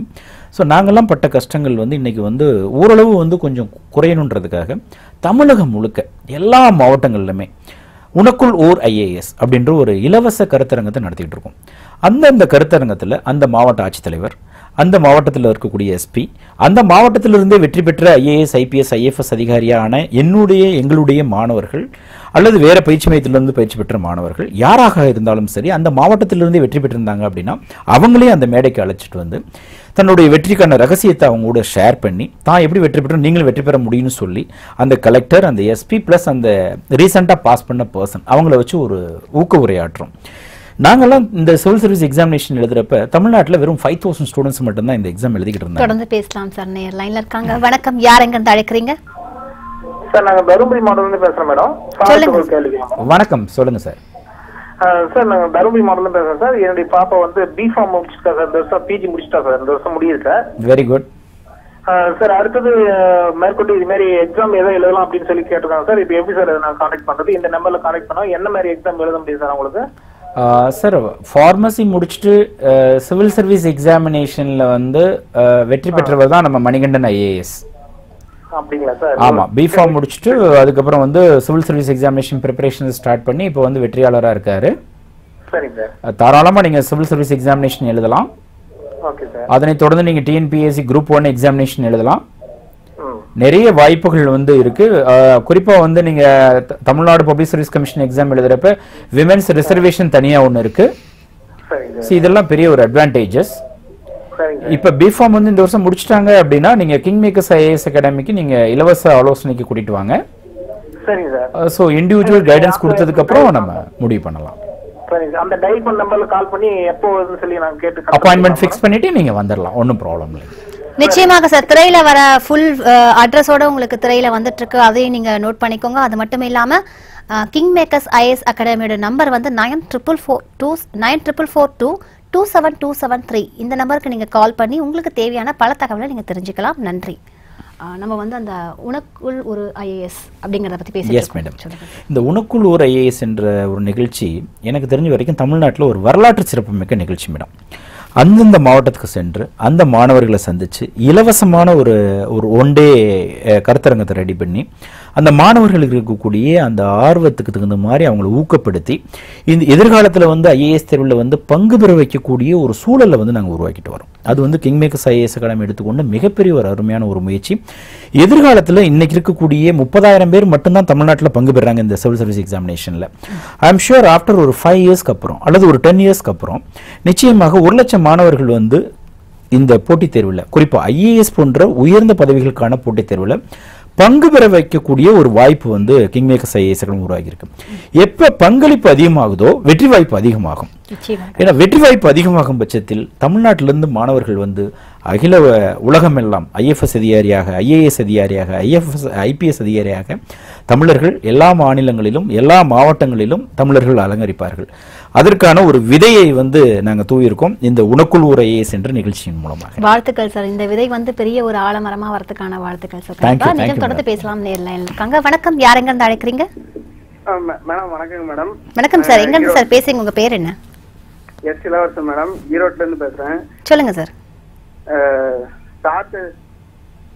சோ நாங்கலாம் பட்ட கஷ்டங்கள் வந்து இன்னைக்கு வந்து ஓரளவு வந்து கொஞ்சம் குறையணும்ன்றதுக்காக தமிழகம் முழுக்க எல்லா மாவட்டங்களிலுமே உனக்குள் ஓர் IAS அப்படின்ற ஒரு இலவச கருத்தரங்கத்தை நடத்திட்டு இருக்கோம் அந்த கருத்தரங்கத்துல அந்த மாவட்ட ஆட்சித்தலைவர் அந்த மாவட்டத்துல இருக்கக்கூடிய எஸ்பி அந்த மாவட்டத்துல இருந்தே வெற்றி பெற்ற IAS IPS IFS அதிகாரியான எங்களுடைய மாணவர்கள் அல்லது வேற பயிற்சி மையத்துல இருந்து பயிற்சி பெற்ற மாணவர்கள் யாராக இருந்தாலும் சரி அந்த மாவட்டத்துல இருந்தே வெற்றி பெற்றிருந்தாங்க அப்படினா அவங்களே அந்த மேடைக்கு அழைச்சிட்டு வந்து தன்னுடைய வெற்றிக்கான ரகசியத்தை அவங்களோட ஷேர் பண்ணி தான் எப்படி வெற்றி பெற்றோம் நீங்களும் வெற்றி பெற முடியும்னு சொல்லி அந்த கலெக்டர் அந்த எஸ்பி பிளஸ் அந்த ரீசன்ட்டா பாஸ் பண்ண பர்சன் அவங்கள வச்சு ஒரு ஊக்க உரையாற்றும் நாங்கலாம் இந்த சிவில் சர்வீஸ் எக்ஸாமினேஷன் எழுதுறப்ப தமிழ்நாட்டுல வெறும் 5000 ஸ்டூடண்ட்ஸ் மட்டும் தான் இந்த எக்ஸாம் எழுதிட்டு இருந்தாங்க தொடர்ந்து பேசலாம் சார் நேர் லைன்ல இருக்காங்க வணக்கம் யார் எங்க இருந்து அழைக்கிறீங்க சார் நாங்க பெரும்பை மாடல்ல இருந்து பேசுறோம் மேடம் சொல்லுங்க கேளுங்க வணக்கம் சொல்லுங்க சார் சார் நாங்கள் தருமபுரி மாவட்டத்தில் பேசுகிறேன் சார். என்னுடைய பாப்பா வந்து பிஃபார்ம் முடிச்சுட்டா சார், இந்த வருஷம் பிஜி முடிச்சுட்டா சார், இந்த வருஷம் முடியுது சார். Very good sir. அடுத்தது மேற்கொண்டு இது மாதிரி எக்ஸாம் எதாவது எழுதலாம் அப்படின்னு சொல்லி கேட்டிருக்காங்க சார். இப்போ எப்படி சார் நான் கான்டெக்ட் பண்ணுறது? இந்த நம்பரில் கான்டெக்ட் பண்ணோம், என்ன மாதிரி எக்ஸாம் எழுத முடியும் சார் உங்களுக்கு? சார் ஃபார்மசி முடிச்சுட்டு சிவில் சர்வீஸ் எக்ஸாமினேஷனில் வந்து வெற்றி பெற்றவர் தான் நம்ம மணிகண்டன் ஐஏஎஸ். அப்படிங்களா சார்? ஆமாம், பிஃபார்ம் முடிச்சுட்டு அதுக்கப்புறம் வந்து civil service examination preparation start பண்ணி இப்போ வந்து வெற்றியாளராக இருக்காரு. சரிங்க சார். தாராளமாக நீங்கள் சிவில் சர்வீஸ் எக்ஸாமினேஷன் எழுதலாம். Okay sir. அதனை தொடர்ந்து நீங்கள் டிஎன்பிஎஸ்சி குரூப் 1 எக்ஸாமினேஷன் எழுதலாம். நிறைய வாய்ப்புகள் வந்து இருக்குது. குறிப்பாக வந்து நீங்கள் Tamil Nadu public service commission exam எழுதுகிறப்ப விமென்ஸ் ரிசர்வேஷன் தனியாக ஒன்று இருக்குது. இதெல்லாம் பெரிய ஒரு அட்வான்டேஜஸ். இப்போ பிஃபார்ம் வந்து இந்த வருஷம் முடிச்சிட்டாங்க அப்படின்னா நீங்கள் கிங்மேக்கர்ஸ் ஐஏஎஸ் அகாடமிக்கு நீங்கள் இலவச ஆலோசனைக்கு கூட்டிட்டு வாங்க. சரிங்க சார். ஸோ இண்டிவிஜுவல் கைடன்ஸ் கொடுத்ததுக்கப்புறம் நம்ம முடிவு பண்ணலாம். அந்த டைபன் நம்பர்ல கால் பண்ணி எப்போ வந்து சொல்லி நான் கேட்டு அப்பாயின்ட்மெண்ட் ஃபிக்ஸ் பண்ணிட்டு நீங்கள் வந்துடலாம், ஒன்றும் ப்ராப்ளம் இல்லை. நிச்சயமாக சார். திரையில வர ஃபுல் அட்ரஸோட உங்களுக்கு திரையில வந்துட்டு இருக்கு, அதையும் நீங்க நோட் பண்ணிக்கோங்க. அது மட்டும் இல்லாம கிங்மேக்கர்ஸ் ஐஏஎஸ் அகாடமியோட நம்பர் வந்து 94442944427273. இந்த நம்பருக்கு நீங்கள் கால் பண்ணி உங்களுக்கு தேவையான பல தகவலை நீங்கள் தெரிஞ்சுக்கலாம். நன்றி. நம்ம வந்து அந்த உனக்குள் ஒரு ஐஏஎஸ் அப்படிங்கிறத பற்றி பேசி. எஸ் மேடம், இந்த உனக்குள் ஒரு ஐஏஎஸ் என்ற ஒரு நிகழ்ச்சி எனக்கு தெரிஞ்ச வரைக்கும் தமிழ்நாட்டில் ஒரு வரலாற்று சிறப்புமிக்க நிகழ்ச்சி மேடம். அந்தந்த மாவட்டத்துக்கு சென்று அந்த மாணவர்களை சந்தித்து இலவசமான ஒரு ஒரு ஒன் டே கருத்தரங்கத்தை ரெடி பண்ணி அந்த மாணவர்களுக்கு இருக்கக்கூடிய அந்த ஆர்வத்துக்கு தகுந்த மாதிரி அவங்கள ஊக்கப்படுத்தி இந்த எதிர்காலத்தில் வந்து ஐஏஎஸ் தேர்வில் வந்து பங்கு பெற வைக்கக்கூடிய ஒரு சூழலை வந்து நாங்கள் உருவாக்கிட்டு வரோம். அது வந்து கிங்மேக்கர்ஸ் ஐஏஎஸ் அகாடமி எடுத்துக்கொண்டு மிகப்பெரிய ஒரு அருமையான ஒரு முயற்சி. எதிர்காலத்தில் இன்றைக்கி இருக்கக்கூடிய 30,000 பேர் மட்டும்தான் தமிழ்நாட்டில் பங்கு பெறாங்க இந்த சிவில் சர்வீஸ் எக்ஸாமினேஷனில். ஐ எம் ஷுர் ஆஃப்டர் ஒரு 5 இயர்ஸ்க்கு அப்புறம் அல்லது ஒரு 10 இயர்ஸ்க்கு அப்புறம் நிச்சயமாக 1,00,000 மாணவர்கள் வந்து இந்த போட்டித் தேர்வில், குறிப்பாக ஐஏஎஸ் போன்ற உயர்ந்த பதவிகளுக்கான போட்டித் தேர்வில் பங்கு பெற வைக்கக்கூடிய ஒரு வாய்ப்பு வந்து கிங்மேக்கர்ஸ் ஐஏஎஸ் அகாடமி உருவாகியிருக்கு. எப்போ பங்களிப்பு அதிகமாகுதோ வெற்றி வாய்ப்பு அதிகமாகும். ஏன்னா வெற்றி வாய்ப்பு அதிகமாகும் பட்சத்தில் தமிழ்நாட்டிலிருந்து மாணவர்கள் வந்து அகில உலகமெல்லாம் IFS அதிகாரியாக, IAS அதிகாரியாக, IPS அதிகாரியாக தமிழர்கள் எல்லா மாநிலங்களிலும் எல்லா மாவட்டங்களிலும் தமிழர்கள் அலங்கரிப்பார்கள். அதற்கான ஒரு விதையை வந்து நாங்கள் தூவியிருக்கோம் இந்த உனக்குள் ஒரு ஐஏஎஸ் என்ற நிகழ்ச்சியின் மூலமாக. வாழ்த்துக்கள் சார். இந்த விதை வந்து பெரிய ஒரு ஆலமரமாக வரதுக்கான வாழ்த்துக்கள் சார். தேங்க்யூ. நீங்கள் தொடர்ந்து பேசலாம். நேரில் இருக்காங்க. வணக்கம், யாரெங்க அழைக்கிறீங்க? மேடம் வணக்கம். மேடம் வணக்கம் சார். எங்கிருந்து சார் பேசுறீங்க? உங்கள் பேர் என்ன? எஸ் இளவரசன் மேடம், ஈரோட்டிலேருந்து பேசுகிறேன். சொல்லுங்கள் சார்.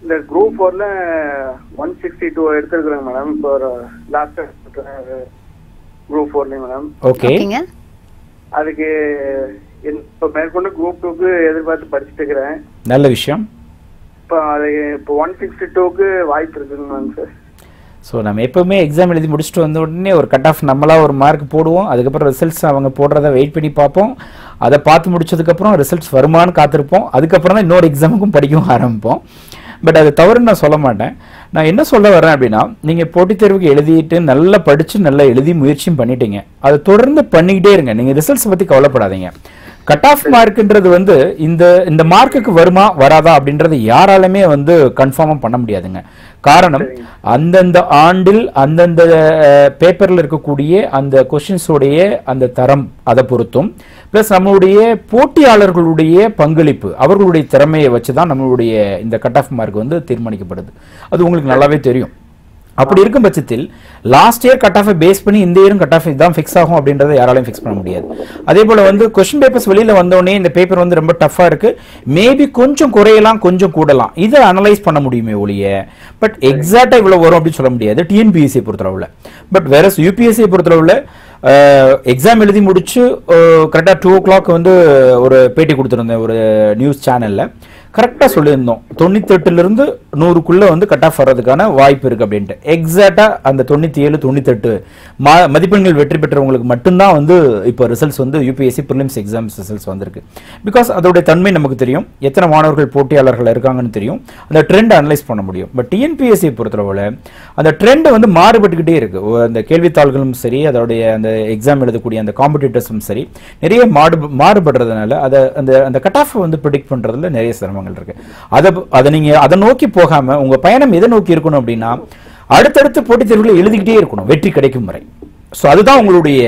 இந்த குரூப் 4ல 162 எடுத்துருக்குறேங்க மேடம். இப்போ லாஸ்ட் குரூப் 4லையும் மேடம். ஓகேங்க. அதுக்கு இப்போ மேற்கொண்டு குரூப் 2க்கு எதிர்பார்த்து படிச்சுட்டு இருக்கிறேன். நல்ல விஷயம். இப்போ அது இப்போ 162க்கு வாய்ப்பு இருக்குங்க மேம் சார். ஸோ நம்ம எப்போவுமே எக்ஸாம் எழுதி முடிச்சுட்டு வந்த உடனே ஒரு கட் ஆஃப் நம்மளாக ஒரு மார்க் போடுவோம். அதுக்கப்புறம் ரிசல்ட்ஸ் அவங்க போடுறத வெயிட் பண்ணி பார்ப்போம். அதை பார்த்து முடிச்சதுக்கப்புறம் ரிசல்ட்ஸ் வருமானு காத்திருப்போம். அதுக்கப்புறம் தான் இன்னொரு எக்ஸாமுக்கும் படிக்கவும் ஆரம்பிப்போம். பட் அது தவறுன்னு நான் சொல்ல மாட்டேன். நான் என்ன சொல்ல வரேன் அப்படின்னா, நீங்கள் போட்டித் தேர்வுக்கு எழுதிட்டு நல்லா படித்து நல்லா எழுதி முயற்சியும் பண்ணிட்டீங்க, அதை தொடர்ந்து பண்ணிக்கிட்டே இருங்க. நீங்கள் ரிசல்ட்ஸை பற்றி கவலைப்படாதீங்க. கட் ஆஃப் மார்க்ன்றது வந்து இந்த இந்த மார்க்குக்கு வருமா வராதா அப்படின்றது யாராலுமே வந்து கன்ஃபார்மாக பண்ண முடியாதுங்க. காரணம், அந்தந்த ஆண்டில் அந்தந்த பேப்பரில் இருக்கக்கூடிய அந்த கொஸ்டின்ஸோடைய அந்த தரம் அதை பொறுத்தும், ப்ளஸ் நம்மளுடைய போட்டியாளர்களுடைய பங்களிப்பு அவர்களுடைய திறமையை வச்சு தான் நம்மளுடைய இந்த கட் ஆஃப் மார்க் வந்து தீர்மானிக்கப்படுது. அது உங்களுக்கு நல்லாவே தெரியும். அப்படி இருக்கும் பட்சத்தில் லாஸ்ட் இயர் கட் ஆஃபை பேஸ் பண்ணி இந்த இயரும் கட் ஆஃப் தான் ஃபிக்ஸ் ஆகும் அப்படின்றத யாராலையும் ஃபிக்ஸ் பண்ண முடியாது. அதே போல் வந்து கொஸ்டின் பேப்பர்ஸ் வெளியில் வந்தோடனே இந்த பேப்பர் வந்து ரொம்ப டஃப்பாக இருக்குது, மேபி கொஞ்சம் குறையலாம் கொஞ்சம் கூடலாம், இதை அனலைஸ் பண்ண முடியுமே ஒழிய பட் எக்ஸாக்டாக இவ்வளோ வரும் அப்படின்னு சொல்ல முடியாது டிஎன்பிஎஸ்சியை பொறுத்தளவில். பட் வேற யூபிஎஸ்சியை பொறுத்தளவில் எக்ஸாம் எழுதி முடிச்சு கரெக்டாக 2 o'clock வந்து ஒரு பேட்டி கொடுத்துருந்தேன் ஒரு நியூஸ் சேனலில். கரெக்டாக சொல்லியிருந்தோம் 98லேருந்து 100க்குள்ளே வந்து கட் ஆஃப் வர்றதுக்கான வாய்ப்பு இருக்குது அப்படின்ட்டு. எக்ஸாக்டாக அந்த 97, 98 மதிப்பெண்கள் வெற்றி பெற்றவங்களுக்கு மட்டும்தான் வந்து இப்போ ரிசல்ட்ஸ் வந்து யூபிஎஸ்சி ப்ரிலிம்ஸ் எக்ஸாம்ஸ் ரிசல்ட்ஸ் வந்திருக்கு. பிகாஸ் அதோடைய தன்மை நமக்கு தெரியும், எத்தனை மாணவர்கள் போட்டியாளர்கள் இருக்காங்கன்னு தெரியும், அந்த ட்ரெண்டை அனலைஸ் பண்ண முடியும். பட் டிஎன்பிஎஸ்சியை பொறுத்தளவில் அந்த ட்ரெண்டை வந்து மாறுபட்டுக்கிட்டே இருக்குது. அந்த கேள்வித்தாள்களும் சரி, அதோடைய அந்த எக்ஸாம் எழுதக்கூடிய அந்த காம்படிட்டர்ஸும் சரி, நிறைய மாறுபடுறதுனால அதை அந்த கட் ஆஃப் வந்து ப்ரிடிக்ட் பண்ணுறதுல நிறைய சிரமங்கள் அதை நோக்கி போகாம உங்க பயணம் எதை நோக்கி இருக்கணும் அப்படின்னா அடுத்தடுத்து போட்டித் தேர்வுகளை எழுதிக்கிட்டே இருக்கணும் வெற்றி கிடைக்கும் வரை. So அதுதான் உங்களுடைய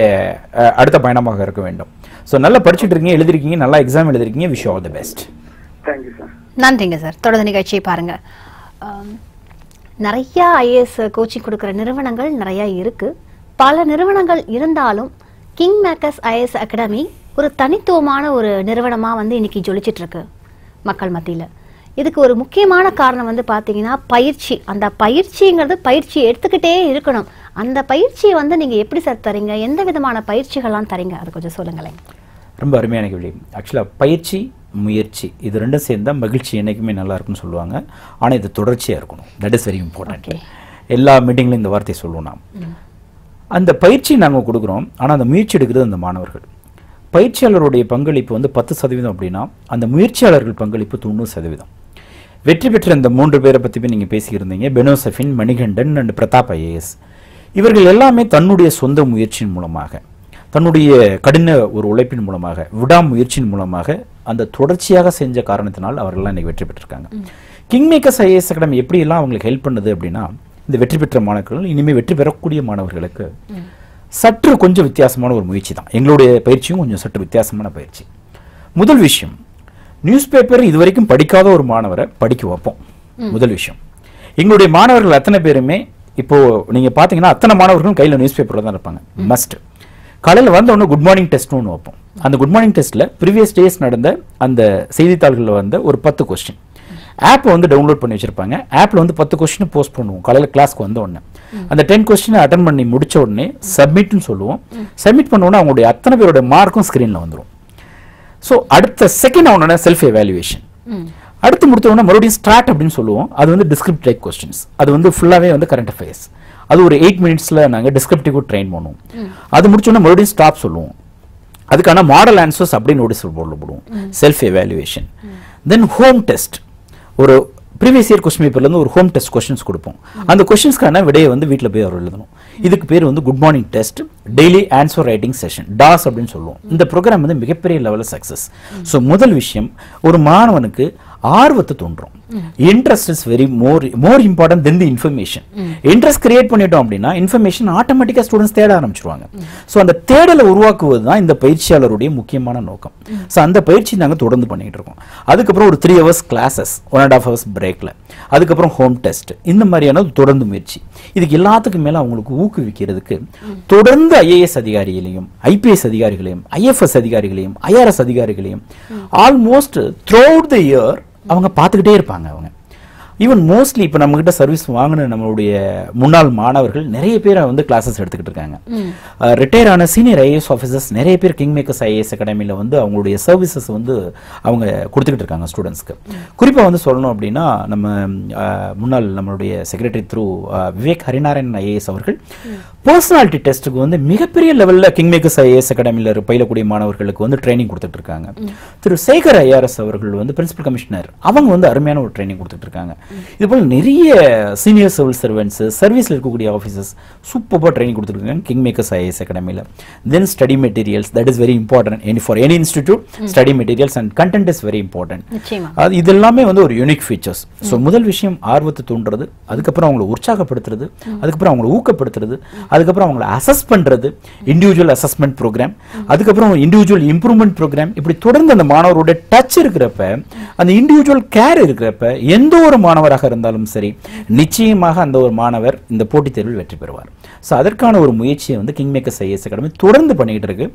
அடுத்த பயணமாக இருக்க வேண்டும். So நல்ல படிச்சிட்டு இருக்கீங்க, எழுதி இருக்கீங்க, நல்ல எக்ஸாம் எழுதி இருக்கீங்க. Wish you all the best. Thank you sir. நன்றிங்க சார். தொடர்ந்து நிகழ்ச்சியை பாருங்க. நிறைய IAS கோச்சிங் கொடுக்கிற நிறுவனங்கள் நிறைய இருக்கு. பல நிறுவனங்கள் இருந்தாலும் Kingmakers IAS Academy ஒரு தனித்துவமான ஒரு நிறுவனமா வந்து இன்னைக்கு ஜொலிச்சிட்டு இருக்கு மக்கள் மத்தியில. இதுக்கு ஒரு முக்கியமான காரணம் வந்து பாத்தீங்கன்னா பயிற்சி. அந்த பயிற்சிங்கிறது பயிற்சி எடுத்துக்கிட்டே இருக்கணும். அந்த பயிற்சியை வந்து நீங்க எப்படி சார் தரீங்க? எந்த விதமான பயிற்சிகள்லாம் தரீங்க? அது கொஞ்சம் சொல்லுங்களேன். ரொம்ப அருமையான கேள்வி. ஆக்சுவலா பயிற்சி முயற்சி இது ரெண்டும் சேர்ந்தா மகிழ்ச்சி என்னைக்குமே நல்லா இருக்கும்னு சொல்லுவாங்க. ஆனா இது தொடர்ச்சியா இருக்கணும். That is very important. எல்லா மீட்டிங்லயும் இந்த வார்த்தையை சொல்லுவோம். அந்த பயிற்சி நாங்க கொடுக்குறோம். ஆனா அந்த முயற்சி எடுக்கிறது அந்த மாணவர்கள். பயிற்சியாளருடைய பங்களிப்பு வந்து 10% அப்படின்னா அந்த முயற்சியாளர்கள் பங்களிப்பு 90%. வெற்றி பெற்ற இந்த மூன்று பேரை பற்றி நீங்க பேசியிருந்தீங்க. பெனோசஃபின், மணிகண்டன் அண்ட் பிரதாப் ஐஏஎஸ். இவர்கள் எல்லாமே தன்னுடைய சொந்த முயற்சியின் மூலமாக, தன்னுடைய கடின ஒரு உழைப்பின் மூலமாக, விடாமுயற்சியின் மூலமாக அந்த தொடர்ச்சியாக செஞ்ச காரணத்தினால் அவர்கள்லாம் இன்னைக்கு வெற்றி பெற்றிருக்காங்க. கிங்மேக்கர்ஸ் ஐஏஎஸ் அகாடமி எப்படியெல்லாம் அவங்களுக்கு ஹெல்ப் பண்ணுது அப்படின்னா இந்த வெற்றி பெற்ற மாணவர்கள் இனிமேல் வெற்றி பெறக்கூடிய மாணவர்களுக்கு சற்று கொஞ்சம் வித்தியாசமான ஒரு முயற்சி தான். எங்களுடைய பயிற்சியும் கொஞ்சம் சற்று வித்தியாசமான பயிற்சி. முதல் விஷயம், நியூஸ் பேப்பர் இதுவரைக்கும் படிக்காத ஒரு மாணவரை படிக்க வைப்போம். முதல் விஷயம், எங்களுடைய மாணவர்கள் அத்தனை பேருமே இப்போ நீங்க பாத்தீங்கன்னா அத்தனை மாணவர்களும் கையில நியூஸ் பேப்பர்ல தான் இருப்பாங்க. மஸ்ட் காலையில் வந்து ஒன்று குட் மார்னிங் டெஸ்ட்னு ஒன்று வைப்போம். அந்த குட் மார்னிங் டெஸ்ட்ல ப்ரீவியஸ் டேஸ் நடந்த அந்த செய்தித்தாள்களில் வந்து ஒரு 10 கொஸ்டின் ஆப் வந்து டவுன்லோட் பண்ணி வச்சிருப்பாங்க. ஆப்ல வந்து 10 கொஸ்டின் போஸ்ட் பண்ணுவோம். காலையில் கிளாஸ்க்கு வந்த உடனே அந்த 10 கொஸ்டின் அட்டன் பண்ணி முடிச்ச உடனே சப்மிட்னு சொல்லுவோம். சப்மிட் பண்ண உடனே அவங்களுடைய அத்தனை பேருடைய மார்க்கும் ஸ்கிரீன்ல வந்துடும். ஸோ அடுத்த செகண்ட் அவனோட செல்ஃப் எவாலுவேஷன். அடுத்து முடித்தவொடனே மறுபடியும் ஸ்டார்ட் அப்படின்னு சொல்லுவோம். அது வந்து டிஸ்கிரிப்ட் டைப் கொஸ்டின்ஸ். அது வந்து ஃபுல்லாகவே வந்து கரண்ட் அஃபேர்ஸ். அது ஒரு 8 மினிட்ஸில் நாங்கள் டிஸ்கிரிப்டிவ் ட்ரெயின் பண்ணுவோம். அது முடிச்சோன்னா மறுபடியும் ஸ்டாப் சொல்லுவோம். அதுக்கான மாடல் ஆன்சர்ஸ் அப்படின்னு நோட்டீஸ் போர்டில் போடுவோம். Self evaluation. Then home test. ஒரு ப்ரீவியஸ் இயர் கொஸ்டின் பேப்பர்லேருந்து ஒரு ஹோம் டெஸ்ட் கொஸ்டின்ஸ் கொடுப்போம். அந்த கொஸ்டின்ஸ்க்கான விடையை வந்து வீட்டில் போய் அவர் எழுதணும். இதுக்கு பேர் வந்து good morning test daily answer writing session, DAWS அப்படின்னு சொல்லுவோம். இந்த ப்ரோக்ராம் வந்து மிகப்பெரிய லெவலில் சக்ஸஸ். ஸோ முதல் விஷயம், ஒரு மாணவனுக்கு ஆர்வத்தை தோன்றும். Interest is very more important then the information. Interest create பண்ணிட்டோம் அப்படின்னா இன்ஃபர்மேஷன் ஆட்டோமேட்டிக்காக ஸ்டூடெண்ட்ஸ் தேட ஆரம்பிச்சிருவாங்க. ஸோ அந்த தேடலை உருவாக்குவது தான் இந்த பயிற்சியாளருடைய முக்கியமான நோக்கம். ஸோ அந்த பயிற்சி நாங்கள் தொடர்ந்து பண்ணிகிட்டு இருக்கோம். அதுக்கப்புறம் ஒரு 3 ஹவர்ஸ் கிளாஸஸ், 1.5 ஹவர்ஸ் பிரேக்கில், அதுக்கப்புறம் ஹோம் டெஸ்ட், இந்த மாதிரியான தொடர்ந்து முயற்சி. இதுக்கு எல்லாத்துக்கும் மேலே அவங்களுக்கு ஊக்குவிக்கிறதுக்கு தொடர்ந்து IAS அதிகாரிகளையும், IPS அதிகாரிகளையும், IFS அதிகாரிகளையும், IRS அதிகாரிகளையும் ஆல்மோஸ்ட் throughout the year அவங்க பார்த்துக்கிட்டே இருப்பாங்க. அவங்க ஈவன் மோஸ்ட்லி இப்போ நம்மகிட்ட சர்வீஸ் வாங்கின நம்மளுடைய முன்னாள் மாணவர்கள் நிறைய பேரை வந்து கிளாஸஸ் எடுத்துக்கிட்டு இருக்காங்க. ரிட்டையர் ஆன சீனியர் IAS ஆஃபீஸர்ஸ் நிறைய பேர் கிங்மேக்கர்ஸ் IAS அகாடமியில் வந்து அவங்களுடைய சர்வீசஸ் வந்து அவங்க கொடுத்துக்கிட்டு இருக்காங்க ஸ்டூடெண்ட்ஸ்க்கு. குறிப்பாக வந்து சொல்லணும் அப்படின்னா நம்ம முன்னாள் நம்மளுடைய secretary through Vivek Harinarayanan IAS அவர்கள் பர்சனாலிட்டி டெஸ்ட்டுக்கு வந்து மிகப்பெரிய லெவலில் கிங்மேக்கர்ஸ் IAS அகாடமியில் பயிலக்கூடிய மாணவர்களுக்கு வந்து ட்ரைனிங் கொடுத்துட்டு இருக்காங்க. திரு சேகர் IRS அவர்கள் வந்து பிரின்சிபல் கமிஷனர், அவங்க வந்து அருமையான ஒரு ட்ரைனிங் கொடுத்துட்டு இருக்காங்க. இதுபோல் நிறைய சீனியர் சிவில் சர்வெண்ட்ஸ், சர்வீஸில் இருக்கக்கூடிய ஆஃபீஸர்ஸ் சூப்பராக ட்ரைனிங் கொடுத்துருக்காங்க கிங்மேக்கர்ஸ் IAS அகாடமியில். Then study materials, that is very important for any institute. Study materials and content is very important. இது எல்லாமே வந்து ஒரு யூனிக் ஃபீச்சர்ஸ். ஸோ முதல் விஷயம் ஆர்வத்தை தூண்டுறது, அதுக்கப்புறம் அவங்களை உற்சாகப்படுத்துறது, அதுக்கப்புறம் அவங்களை ஊக்கப்படுத்துறது, அதுக்கப்புறம் அவங்களை அசஸ் பண்ணுறது, இண்டிவிஜுவல் அசஸ்மெண்ட் ப்ரோக்ராம், அதுக்கப்புறம் இண்டிவிஜுவல் இம்ப்ரூவ்மெண்ட் ப்ரோக்ராம். இப்படி தொடர்ந்து அந்த மாணவரோட டச் இருக்கிறப்ப, அந்த இண்டிவிஜுவல் கேர் இருக்கிறப்ப எந்த ஒரு மாணவராக இருந்தாலும் சரி நிச்சயமாக அந்த ஒரு மாணவர் இந்த போட்டித் தேர்வில் வெற்றி பெறுவார். ஸோ அதற்கான ஒரு முயற்சியை வந்து கிங்மேக்கர்ஸ் IAS அகாடமி தொடர்ந்து பண்ணிக்கிட்டு இருக்கு.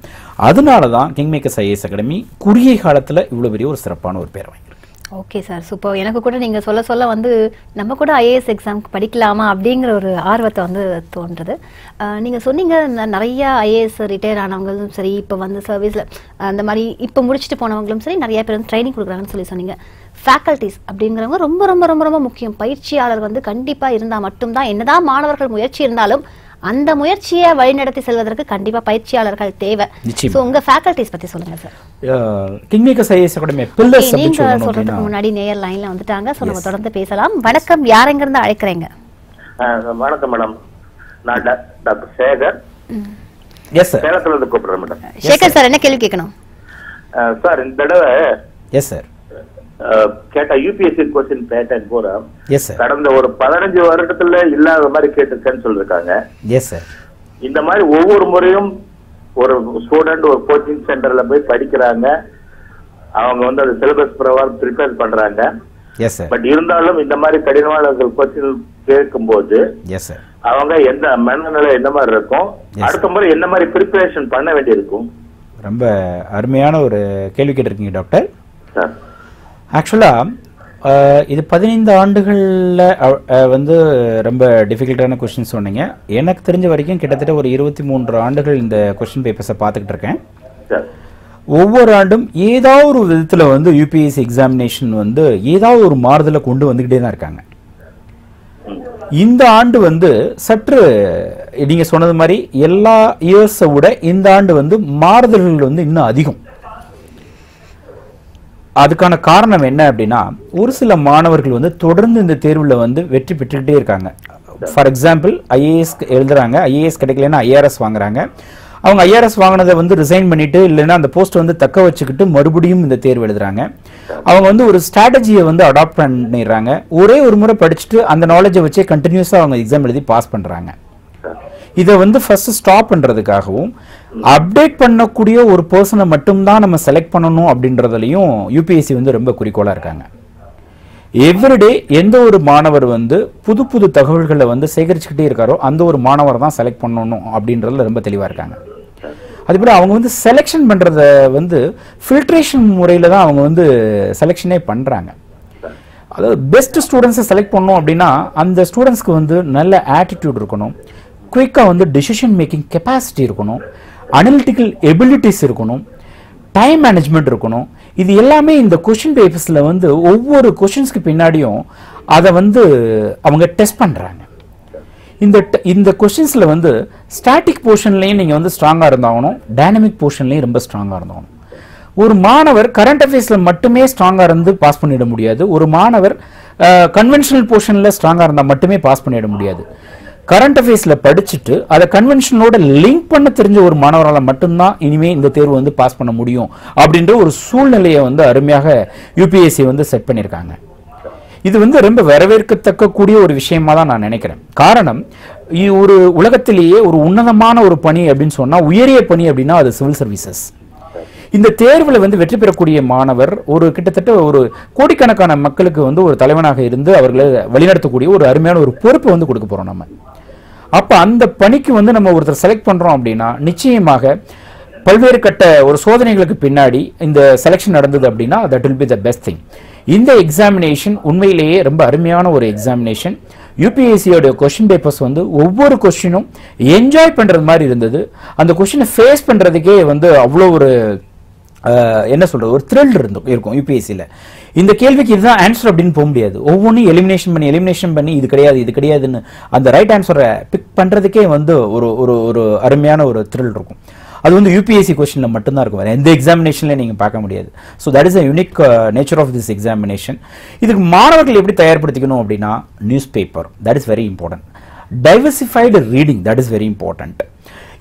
அதனால தான் கிங்மேக்கர்ஸ் IAS அகாடமி குறுகிய காலத்தில் இவ்வளோ பெரிய ஒரு சிறப்பான ஒரு பேர் வாங்கியிருக்கு. Okay sir, super. எனக்கு கூட நீங்க சொல்ல சொல்ல வந்து நம்ம கூட IAS எக்ஸாமுக்கு படிக்கலாமா அப்படிங்கிற ஒரு ஆர்வத்தை வந்து தோன்றுது. நீங்க சொன்னீங்க நிறைய IAS ரிட்டையர் ஆனவங்களும் சரி, இப்போ வந்து சர்வீஸ்ல அந்த மாதிரி இப்போ முடிச்சுட்டு போனவங்களும் சரி நிறைய பேர் வந்து ட்ரைனிங் கொடுக்குறாங்கன்னு சொல்லி சொன்னீங்க. ஃபேக்கல்ட்டிஸ் அப்படிங்கிறவங்க ரொம்ப ரொம்ப ரொம்ப ரொம்ப முக்கியம். பயிற்சியாளர் வந்து கண்டிப்பா இருந்தா மட்டும்தான், என்னதான் மாணவர்கள் முயற்சி இருந்தாலும் அந்த முயற்சியை வழிநடத்தி செல்வதற்கு கண்டிப்பா பயிற்சியாளர்கள் தேவை. சோ உங்க ஃபேக்கல்ட்டிஸ் பத்தி சொல்லுங்க sir. Kingmakers IAS academy pillars அப்படின்னு சொல்றதுக்கு முன்னாடி நேயர் லைன்ல வந்துட்டாங்க. சோ நம்ம தொடர்ந்து பேசலாம். வணக்கம், யாரங்க இருந்து அழைக்கிறீங்க? வணக்கம் மேடம், நான் டாக்டர் சேகர். எஸ் சார், சேலத்துல இருந்து கூப்பிடுறேன் மேடம். சேகர் சார், என்ன கேள்வி கேட்கணும் சார்? இந்த தடவை எஸ் சார் கேட்ட UPSC क्वेश्चन பேட்டர்ன் போற கடந்த ஒரு 15 வருடத்துல இல்லாத மாதிரி கேட்டிருக்கேன்னு சொல்லிருக்காங்க. எஸ் சார், இந்த மாதிரி ஒவ்வொரு முறையும் ஒரு ஸ்டூடண்ட் ஒரு கோச்சிங் சென்டர்ல போய் படிக்கிறாங்க. அவங்க வந்து அந்த சிலபஸ் பிரகாரம் ப்ரிப்பேர் பண்றாங்க. Yes sir. பட் இருந்தாலும் இந்த மாதிரி கடினமான கோச்சிங் கேட்கும்போது எஸ் சார் அவங்க எந்த மனநிலை என்ன மாதிரி இருக்கும், அடுத்த முறை என்ன மாதிரி ப்ரிப்பரேஷன் பண்ண வேண்டியிருக்கும்? ரொம்ப அருமையான ஒரு கேள்வி கேட்டிருக்கீங்க டாக்டர். ஆக்சுவலாக இது 15 ஆண்டுகளில் வந்து ரொம்ப டிஃபிகல்ட்டான கொஷின் சொன்னீங்க. எனக்கு தெரிஞ்ச வரைக்கும் கிட்டத்தட்ட ஒரு 23 ஆண்டுகள் இந்த கொஷின் பேப்பர்ஸை பார்த்துக்கிட்டு இருக்கேன். ஒவ்வொரு ஆண்டும் ஏதாவது ஒரு விதத்தில் வந்து யூபிஎஸ்சி எக்ஸாமினேஷன் வந்து ஏதாவது ஒரு மாறுதலை கொண்டு வந்துக்கிட்டே தான் இருக்காங்க. இந்த ஆண்டு வந்து சற்று நீங்கள் சொன்னது மாதிரி எல்லா இயர்ஸை விட இந்த ஆண்டு வந்து மாறுதல்கள் வந்து இன்னும் அதிகம். அதுக்கான காரணம் என்ன அப்படின்னா, ஒரு சில மாணவர்கள் வந்து தொடர்ந்து இந்த தேர்வில் வந்து வெற்றி பெற்றுக்கிட்டே இருக்காங்க. ஃபார் எக்ஸாம்பிள் ஐஏஎஸ் எழுதுறாங்க, ஐஏஎஸ் கிடைக்கலன்னா ஐஆர்எஸ் வாங்குறாங்க. அவங்க ஐஆர்எஸ் வாங்கினதை வந்து ரிசைன் பண்ணிட்டு இல்லைன்னா அந்த போஸ்ட் வந்து தக்க வச்சுக்கிட்டு மறுபடியும் இந்த தேர்வு எழுதுறாங்க. அவங்க வந்து ஒரு ஸ்ட்ராட்டஜியை வந்து அடாப்ட் பண்ணிடுறாங்க. ஒரே ஒரு முறை படிச்சுட்டு அந்த நாலேஜை வச்சே கண்டினியூஸாக அவங்க எக்ஸாம் எழுதி பாஸ் பண்ணுறாங்க. இதை வந்து ஃபர்ஸ்ட் ஸ்டாப் பண்ணுறதுக்காகவும் அப்டேட் பண்ணக்கூடிய ஒரு பர்சனை மட்டும்தான் நம்ம செலக்ட் பண்ணணும் அப்படின்றதுலையும் யூபிஎஸ்சி வந்து ரொம்ப குறிக்கோளாக இருக்காங்க. எவ்ரிடே எந்த ஒரு மாணவர் வந்து புது புது தகவல்களை வந்து சேகரிச்சுக்கிட்டே இருக்காரோ அந்த ஒரு மாணவர் தான் செலக்ட் பண்ணணும் அப்படின்றதுல ரொம்ப தெளிவாக இருக்காங்க. அதுபோல் அவங்க வந்து செலெக்ஷன் பண்ணுறத வந்து ஃபில்ட்ரேஷன் முறையில் தான் அவங்க வந்து செலெக்ஷனே பண்ணுறாங்க. அதாவது பெஸ்ட் ஸ்டூடெண்ட்ஸை செலக்ட் பண்ணணும் அப்படின்னா அந்த ஸ்டூடெண்ட்ஸ்க்கு வந்து நல்ல ஆட்டிடியூட் இருக்கணும், குயிக்காக வந்து டிசிஷன் மேக்கிங் கெப்பாசிட்டி இருக்கணும், அனலிட்டிக்கல் எபிலிட்டிஸ் இருக்கணும், டைம் மேனேஜ்மெண்ட் இருக்கணும். இது எல்லாமே இந்த கொஷின் பேப்பர்ஸில் வந்து ஒவ்வொரு கொஷின்ஸ்க்கு பின்னாடியும் அதை வந்து அவங்க டெஸ்ட் பண்ணுறாங்க. இந்த கொஷின்ஸில் வந்து ஸ்டாட்டிக் போர்ஷன்லேயும் நீங்கள் வந்து ஸ்ட்ராங்காக இருந்தாகணும், டைனமிக் போர்ஷன்லேயும் ரொம்ப ஸ்ட்ராங்காக இருந்தாகணும். ஒரு மாணவர் கரண்ட் அஃபேர்ஸில் மட்டுமே ஸ்ட்ராங்காக இருந்து பாஸ் பண்ணிட முடியாது. ஒரு மாணவர் கன்வென்ஷனல் போர்ஷனில் ஸ்ட்ராங்காக இருந்தால் மட்டுமே பாஸ் பண்ணிட முடியாது. கரண்ட் அஃபேர்ஸில் படிச்சுட்டு அதை கன்வென்ஷனோட லிங்க் பண்ண தெரிஞ்ச ஒரு மாணவரால் மட்டும்தான் இனிமேல் இந்த தேர்வு வந்து பாஸ் பண்ண முடியும் அப்படின்ற ஒரு சூழ்நிலையை வந்து அருமையாக யூபிஎஸ்சி வந்து செட் பண்ணியிருக்காங்க. இது வந்து ரொம்ப வரவேற்கத்தக்கக்கூடிய ஒரு விஷயமா தான் நான் நினைக்கிறேன். காரணம், ஒரு உலகத்திலேயே ஒரு உன்னதமான ஒரு பணி அப்படின்னு சொன்னால், உயரிய பணி அப்படின்னா அது சிவில் சர்வீசஸ். இந்த தேர்வில் வந்து வெற்றி பெறக்கூடிய மாணவர் ஒரு கிட்டத்தட்ட ஒரு கோடிக்கணக்கான மக்களுக்கு வந்து ஒரு தலைவனாக இருந்து அவர்களை வழிநடத்தக்கூடிய ஒரு அருமையான ஒரு பொறுப்பை வந்து கொடுக்க போகிறோம் நம்ம. அப்போ அந்த பணிக்கு வந்து நம்ம ஒருத்தர் செலக்ட் பண்ணுறோம் அப்படின்னா நிச்சயமாக பல்வேறு கட்ட ஒரு சோதனைகளுக்கு பின்னாடி இந்த செலெக்ஷன் நடந்தது அப்படின்னா that will be the best thing. இந்த எக்ஸாமினேஷன் உண்மையிலேயே ரொம்ப அருமையான ஒரு எக்ஸாமினேஷன். யூபிஎஸ்சியோட கொஷின் பேப்பர்ஸ் வந்து ஒவ்வொரு கொஷினும் என்ஜாய் பண்ணுறது மாதிரி இருந்தது. அந்த கொஷினை ஃபேஸ் பண்ணுறதுக்கே வந்து அவ்வளோ ஒரு என்ன சொல்கிறது, ஒரு த்ரில் இருக்கும் யூபிஎஸ்சியில். இந்த கேள்விக்கு இதுதான் ஆன்சர் அப்படின்னு போக முடியாது. ஒவ்வொன்றும் எலிமினேஷன் பண்ணி இது கிடையாது இது கிடையாதுன்னு அந்த ரைட் ஆன்சரை பிக் பண்ணுறதுக்கே வந்து ஒரு ஒரு அருமையான ஒரு த்ரில் இருக்கும். அது வந்து யூபிஎஸ்சி கொஷினில் மட்டும்தான் இருக்கும், வேறு எந்த எக்ஸாமினேஷன்லேயும் நீங்கள் பார்க்க முடியாது. So that is a unique nature of this examination. இதுக்கு மாணவர்கள் எப்படி தயார்படுத்திக்கணும் அப்படின்னா, newspaper that is very important, diversified reading that is very important.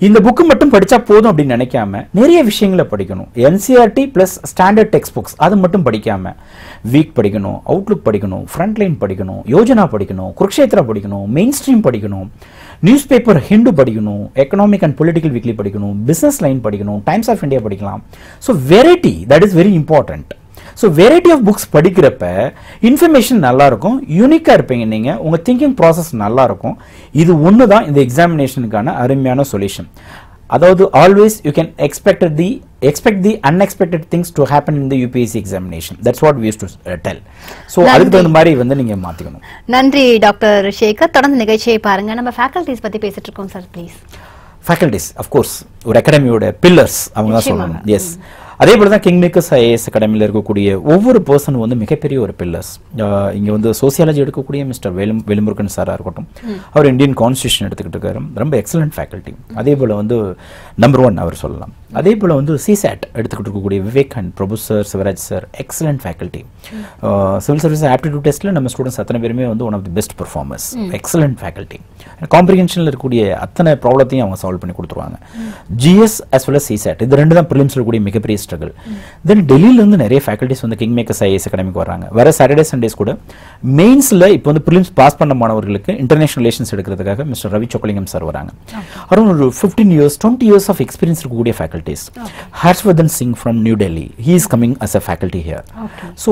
இந்த புக்கு மட்டும் படித்தா போதும் அப்படின்னு நினைக்காம நிறைய விஷயங்களை படிக்கணும். NCERT plus standard text books அது மட்டும் படிக்காமல் வீக் படிக்கணும், அவுட்லுக் படிக்கணும், ஃப்ரண்ட்லைன் படிக்கணும், யோஜனா படிக்கணும், குருக்ஷேத்ரா படிக்கணும், மெயின் ஸ்ட்ரீம் படிக்கணும், நியூஸ் பேப்பர் ஹிண்டு படிக்கணும், எக்கனாமிக் அண்ட் பொலிட்டிக்கல் வீக்லி படிக்கணும், பிஸ்னஸ் லைன் படிக்கணும், டைம்ஸ் ஆஃப் இந்தியா படிக்கலாம். So variety that is very important. So variety of books படிக்கிறப்ப இன்ஃபர்மேஷன் நல்லாயிருக்கும், யூனிக்காக இருப்பீங்க, நீங்கள் உங்கள் திங்கிங் ப்ராசஸ் நல்லாயிருக்கும். இது ஒன்று தான் இந்த எக்ஸாமினேஷனுக்கான அருமையான சொல்யூஷன். அதாவது always you can expect the unexpected things to happen in the UPSC examination. That's what we use to tell. So அதுக்கு தகுந்த மாதிரி வந்து நீங்கள் மாற்றிக்கணும். நன்றி டாக்டர் சேகர். தொடர்ந்து நிகழ்ச்சியை பாருங்கள். நம்ம ஃபேக்கல்ட்டிஸ் பற்றி பேசிட்டு இருக்கோம் சார். ப்ளீஸ் ஃபேக்கல்ட்டிஸ் அஃப்கோர்ஸ் ஒரு அகாடமியோட பில்லர்ஸ் அவங்க தான் சொல்லணும். எஸ், அதே போல் தான் கிங்மேக்கர்ஸ் ஐஏஎஸ் அகாடமியில் இருக்கக்கூடிய ஒவ்வொரு பர்சன் வந்து மிகப்பெரிய ஒரு பில்லர்ஸ். இங்கே வந்து சோசியாலஜி எடுக்கக்கூடிய மிஸ்டர் வேலுமுருகன் சாராக இருக்கட்டும், அவர் இந்தியன் கான்ஸ்டியூஷன் எடுத்துக்கிட்டு இருக்காரு, ரொம்ப எக்ஸலண்ட் ஃபேக்கல்ட்டி. அதே போல் வந்து நம்பர் 1 அவர் சொல்லலாம். அதேபோல வந்து சிசாட் எடுத்துக்கிட்டு இருக்கக்கூடிய Vivek and Prabhu sir, Sivaraj sir, excellent faculty. Civil service aptitude டெஸ்ட்டில் நம்ம ஸ்டூடெண்ட்ஸ் அத்தனை பேருமே வந்து one of the best performers, excellent faculty. காம்ப்ரிஹென்ஷனில் இருக்கக்கூடிய அத்தனை ப்ராப்ளத்தையும் அவங்க சால்வ் பண்ணி கொடுத்துருவாங்க. GS as well as CSAT இது ரெண்டு தான் ப்ரிலிம்ஸில் இருக்கக்கூடிய மிகப்பெரிய ஸ்ட்ரகிள். தென் டெல்லியிலேருந்து நிறைய ஃபேக்கல்ட்டிஸ் வந்து கிங் மேக்கர்ஸ் ஐஏஎஸ் அகாடமிக்கு வர்றாங்க. வர சாட்டர்டே சண்டேஸ் கூட மெயின்ஸில் இப்போ வந்து ப்ரிலிம்ஸ் பாஸ் பண்ண மாணவர்களுக்கு இன்டர்நேஷனல் ரிலேஷன்ஸ் எடுக்கிறதுக்காக மிஸ்டர் ரவி சொக்கலிங்கம் சார் வராங்க. அரௌண்ட் ஒரு 15 years, 20 years ஆஃப் எக்ஸ்பீரியன்ஸ் இருக்கக்கூடிய faculties. Harshwadan Singh from New Delhi, he is coming as a faculty here. So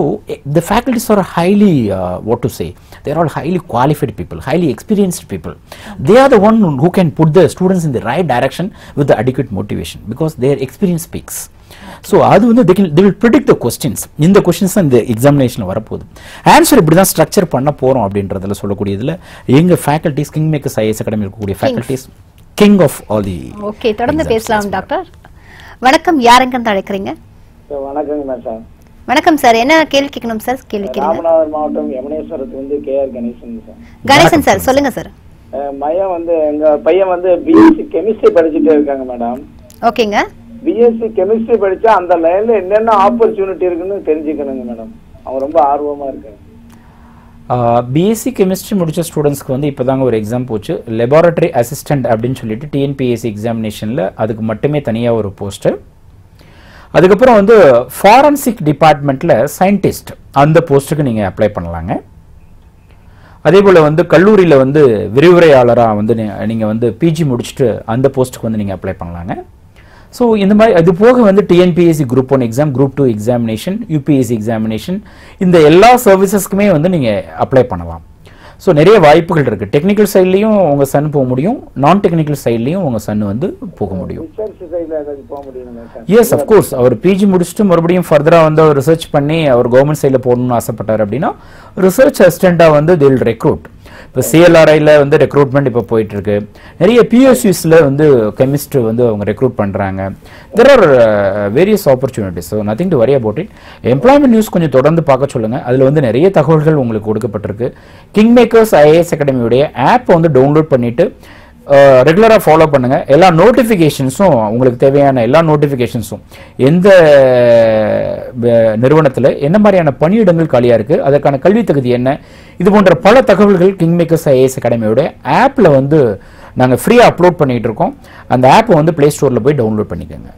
the faculties are highly, what to say, they are all highly qualified people, highly experienced people. They are the one who can put the students in the right direction with the adequate motivation because their experience speaks. So they will predict the questions. இந்த questions தான் இந்த examination வரப்போகுது. Answer இப்படி தான் structure பண்ண போகிறோம் அப்படின்றதில் சொல்லக்கூடியதில் எங்கள் faculties king makers IAS academy இருக்கக்கூடிய faculties king of all the. Okay, தொடர்ந்து பேசலாம் டாக்டர். வணக்கம், யாரங்கன்னு அழைக்கிறீங்க? வணக்கம் சார். வணக்கம் சார், என்ன கேள்வி கேட்கணும் சார்? கேள்வி கேளுங்க. ராமநாதர் மாவட்டம் எமனேஸ்வரத்துல இருந்து KR Ganesan sir. Ganesan sir சொல்லுங்க சார். மயம் வந்து எங்க பையன் வந்து பிஎஸ்சி கெமிஸ்ட்ரி படிச்சிட்டே இருக்காங்க மேடம். ஓகேங்க. பிஎஸ்சி கெமிஸ்ட்ரி படிச்சா அந்த லைன்ல என்னென்ன ஆப்பர்சூனிட்டி இருக்குன்னு தெரிஞ்சுக்கணுங்க மேடம். அவன் ரொம்ப ஆர்வமா இருக்காங்க. பிஎஸ்சி கெமிஸ்ட்ரி முடிச்ச ஸ்டூடெண்ட்ஸ்க்கு வந்து இப்போ தாங்க ஒரு எக்ஸாம் போச்சு, லெபார்டரி அசிஸ்டன்ட் அப்படின்னு சொல்லிட்டு டிஎன்பிஎஸ்சி எக்ஸாமினேஷனில் அதுக்கு மட்டுமே தனியாக ஒரு போஸ்ட்டு. அதுக்கப்புறம் வந்து ஃபாரன்சிக் டிபார்ட்மெண்ட்டில் சயின்டிஸ்ட் அந்த போஸ்ட்டுக்கு நீங்கள் அப்ளை பண்ணலாங்க. அதே போல் வந்து கல்லூரியில் வந்து விரிவுரையாளராக வந்து நீங்கள் வந்து பிஜி முடிச்சுட்டு அந்த போஸ்ட்டுக்கு வந்து நீங்கள் அப்ளை பண்ணலாங்க. ஸோ இந்த மாதிரி அது போக வந்து TNPSC group 1 exam, group 2 examination, UPSC examination, இந்த எல்லா சர்வீசஸ்க்குமே வந்து நீங்கள் அப்ளை பண்ணலாம். ஸோ நிறைய வாய்ப்புகள் இருக்குது. டெக்னிக்கல் சைட்லேயும் உங்கள் சன் போக முடியும், நான் டெக்னிக்கல் சைட்லேயும் உங்கள் சன் வந்து போக முடியும். எஸ் அஃப்கோர்ஸ், அவர் பிஜி முடிச்சுட்டு மறுபடியும் ஃபர்தராக வந்து அவர் ரிசர்ச் பண்ணி அவர் கவர்மெண்ட் சைடில் போகணும்னு ஆசைப்பட்டார் அப்படின்னா ரிசர்ச் அசிஸ்டண்ட்டாக வந்து தே வில் ரெக்ரூட். இப்போ சிஎல்ஆர்ஐயில் வந்து ரெக்ரூட்மெண்ட் இப்போ போயிட்டுருக்கு. நிறைய பிஎஸ்யூஸில் வந்து கெமிஸ்ட்ரி வந்து அவங்க ரெக்ரூட் பண்ணுறாங்க. There are various opportunities, so nothing to worry about it. Employment news கொஞ்சம் தொடர்ந்து பார்க்க சொல்லுங்கள், அதில் வந்து நிறைய தகவல்கள் உங்களுக்கு கொடுக்கப்பட்டிருக்கு. கிங் மேக்கர்ஸ் ஐஏஎஸ் அகாடமியுடைய ஆப் வந்து டவுன்லோட் பண்ணிவிட்டு ரெகுலராக ஃபாலோ பண்ணுங்கள். எல்லா நோட்டிஃபிகேஷன்ஸும் உங்களுக்கு தேவையான எல்லா நோட்டிஃபிகேஷன்ஸும் எந்த நிறுவனத்தில் என்ன மாதிரியான பணியிடங்கள் காலியாக இருக்குது, அதற்கான கல்வி தகுதி என்ன, இது போன்ற பல தகவல்கள் கிங் மேக்கர்ஸ் ஐஏஎஸ் அகாடமியோட ஆப்பில் வந்து நாங்கள் ஃப்ரீயாக அப்லோட் பண்ணிகிட்டு இருக்கோம். அந்த ஆப்பை வந்து ப்ளே ஸ்டோரில் போய் டவுன்லோட் பண்ணிக்கோங்க.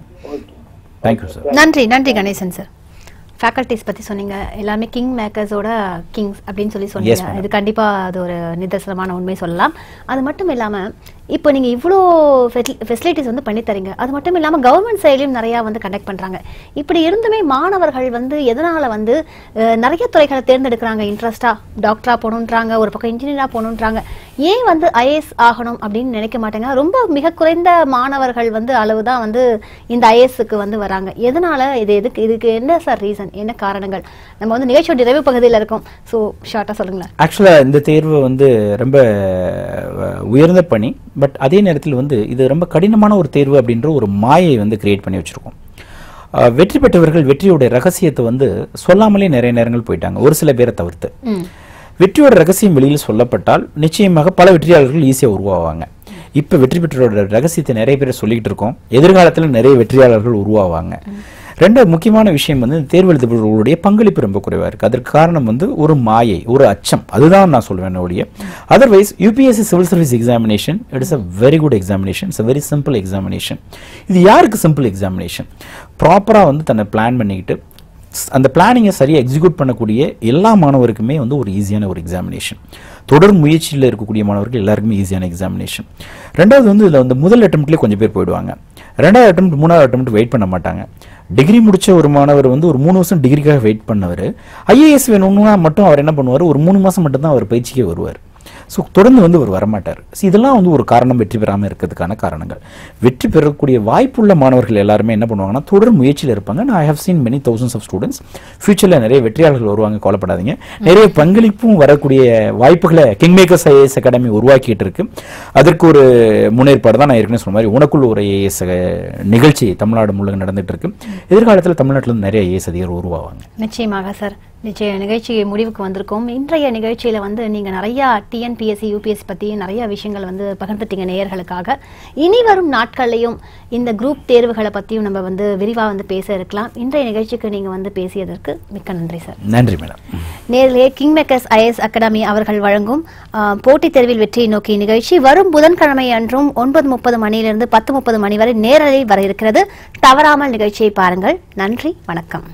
Thank you sir. நன்றி, நன்றி கணேசன் சார். ஃபேக்கல்ட்டிஸ் பற்றி சொன்னீங்க, எல்லாமே கிங் மேக்கர்ஸோட கிங்ஸ் அப்படின்னு சொல்லி சொன்னீங்க. இது கண்டிப்பாக அது ஒரு நிதர்சனமான உண்மை சொல்லலாம். அது மட்டும் இல்லாமல் இப்போ நீங்கள் இவ்வளோ ஃபெசிலிட்டிஸ் வந்து பண்ணித்தரீங்க, அது மட்டும் இல்லாமல் கவர்மெண்ட் சைட்லையும் நிறையா வந்து கண்டக்ட் பண்ணுறாங்க. இப்படி இருந்துமே மாணவர்கள் வந்து எதனால் வந்து நிறைய துறைகளை தேர்ந்தெடுக்கிறாங்க? இன்ட்ரெஸ்ட்டாக டாக்டராக போகணுன்றாங்க, ஒரு பக்கம் இன்ஜினியராக போகணுன்றாங்க. ஏன் வந்து ஐஏஎஸ் ஆகணும் அப்படின்னு நினைக்க மாட்டாங்க? ரொம்ப மிக குறைந்த மாணவர்கள் வந்து அளவு தான் வந்து இந்த ஐஏஎஸ்க்கு வந்து வராங்க. எதனால் இதுக்கு என்ன சார் ரீசன், என்ன காரணங்கள்? நம்ம வந்து நிகழ்ச்சியோட நிறைவு பகுதியில் இருக்கோம், ஸோ ஷார்ட்டாக சொல்லுங்களேன். ஆக்சுவலாக இந்த தேர்வு வந்து ரொம்ப உயர்ந்த பணி, பட் அதே நேரத்தில் வந்து இது ரொம்ப கடினமான ஒரு தேர்வு அப்படின்ற ஒரு மாயை வந்து கிரியேட் பண்ணி வச்சுருக்கோம். வெற்றி பெற்றவர்கள் வெற்றியோட ரகசியத்தை வந்து சொல்லாமலே நிறைய நேரங்கள் போயிட்டாங்க, ஒரு சில பேரை தவிர்த்து. வெற்றியோட ரகசியம் வெளியில் சொல்லப்பட்டால் நிச்சயமாக பல வெற்றியாளர்கள் ஈஸியாக உருவாவாங்க. இப்போ வெற்றி பெற்றோட ரகசியத்தை நிறைய பேரை சொல்லிக்கிட்டு இருக்கோம், எதிர்காலத்தில் நிறைய வெற்றியாளர்கள் உருவாவாங்க. ரெண்டாவது முக்கியமான விஷயம் வந்து தேர்வு எழுதப்படுவர்களுடைய பங்களிப்பு ரொம்ப குறைவாக இருக்குது. அதற்கு காரணம் வந்து ஒரு மாயை, ஒரு அச்சம், அதுதான் நான் சொல்வேன் ஒழிய. Otherwise UPSC civil service examination it is a very good examination, it's a very simple examination. இது யாருக்கு சிம்பிள் எக்ஸாமினேஷன்? ப்ராப்பராக வந்து தன்னை பிளான் பண்ணிக்கிட்டு அந்த பிளானிங்கை சரியாக எக்ஸிக்யூட் பண்ணக்கூடிய எல்லா மாணவருக்குமே வந்து ஒரு ஈஸியான ஒரு எக்ஸாமினேஷன். தொடர் முயற்சியில் இருக்கக்கூடிய மாணவர்கள் எல்லாருக்குமே ஈஸியான எக்ஸாமினேஷன். ரெண்டாவது வந்து இதில் வந்து முதல் அட்டம்ப்ட்லேயே கொஞ்சம் பேர் போயிடுவாங்க, ரெண்டாவது அட்டம்ப்ட் மூணாவது அட்டம்ப்ட் வெயிட் பண்ண மாட்டாங்க. டிகிரி முடித்த ஒரு மாணவர் வந்து ஒரு 3 வருஷம் டிகிரிக்காக வெயிட் பண்ணவர், ஐஏஎஸ் வேணும்னா மட்டும் அவர் என்ன பண்ணுவார், ஒரு 3 மாதம் மட்டும்தான் அவர் பயிற்சிக்கே வருவார். ஸோ தொடர்ந்து வந்து அவர் வரமாட்டார். ஸோ இதெல்லாம் வந்து ஒரு காரணம், வெற்றி பெறாமல் இருக்கிறதுக்கான காரணங்கள். வெற்றி பெறக்கூடிய வாய்ப்புள்ள மாணவர்கள் எல்லாருமே என்ன பண்ணுவாங்கன்னா தொடர் முயற்சியில் இருப்பாங்க. நான் I have seen many thousands of students. ஃபியூச்சரில் நிறைய வெற்றியாளர்கள் வருவாங்க, கவலைப்படாதீங்க. நிறைய பங்களிப்பும் வரக்கூடிய வாய்ப்புகளை கிங் மேக்கர்ஸ் ஐஏஎஸ் அகாடமி உருவாக்கிட்டு இருக்கு. அதற்கு ஒரு முன்னேற்பாடு தான் நான் ஏற்கனவே சொன்ன மாதிரி உனக்குள்ள ஒரு ஐஏஎஸ் நிகழ்ச்சி தமிழ்நாடு முழுக்க நடந்துட்டு இருக்கு. எதிர்காலத்தில் தமிழ்நாட்டில் நிறைய ஐஏஎஸ் அதிகாரி உருவாவாங்க. நிச்சயமாக சார். நிச்சய நிகழ்ச்சி முடிவுக்கு வந்திருக்கோம். இன்றைய நிகழ்ச்சியில் வந்து நீங்கள் நிறையா டிஎன்பிஎஸ்சி யூபிஎஸ் பற்றி நிறையா விஷயங்கள் வந்து பகிர்ந்துட்டீங்க நேயர்களுக்காக. இனி வரும் நாட்கள்லையும் இந்த குரூப் தேர்வுகளை பற்றியும் நம்ம வந்து விரிவாக வந்து பேச இருக்கலாம். இன்றைய நிகழ்ச்சிக்கு நீங்கள் வந்து பேசியதற்கு மிக்க நன்றி சார். நன்றி மேடம். நேரிலே கிங்மேக்கர்ஸ் ஐஏஎஸ் அகாடமி அவர்கள் வழங்கும் போட்டித் தேர்வில் வெற்றியை நோக்கி நிகழ்ச்சி வரும் புதன்கிழமை அன்றும் 9:30 மணியிலிருந்து 10:30 மணி வரை நேரலை வர இருக்கிறது. தவறாமல் நிகழ்ச்சியை பாருங்கள். நன்றி, வணக்கம்.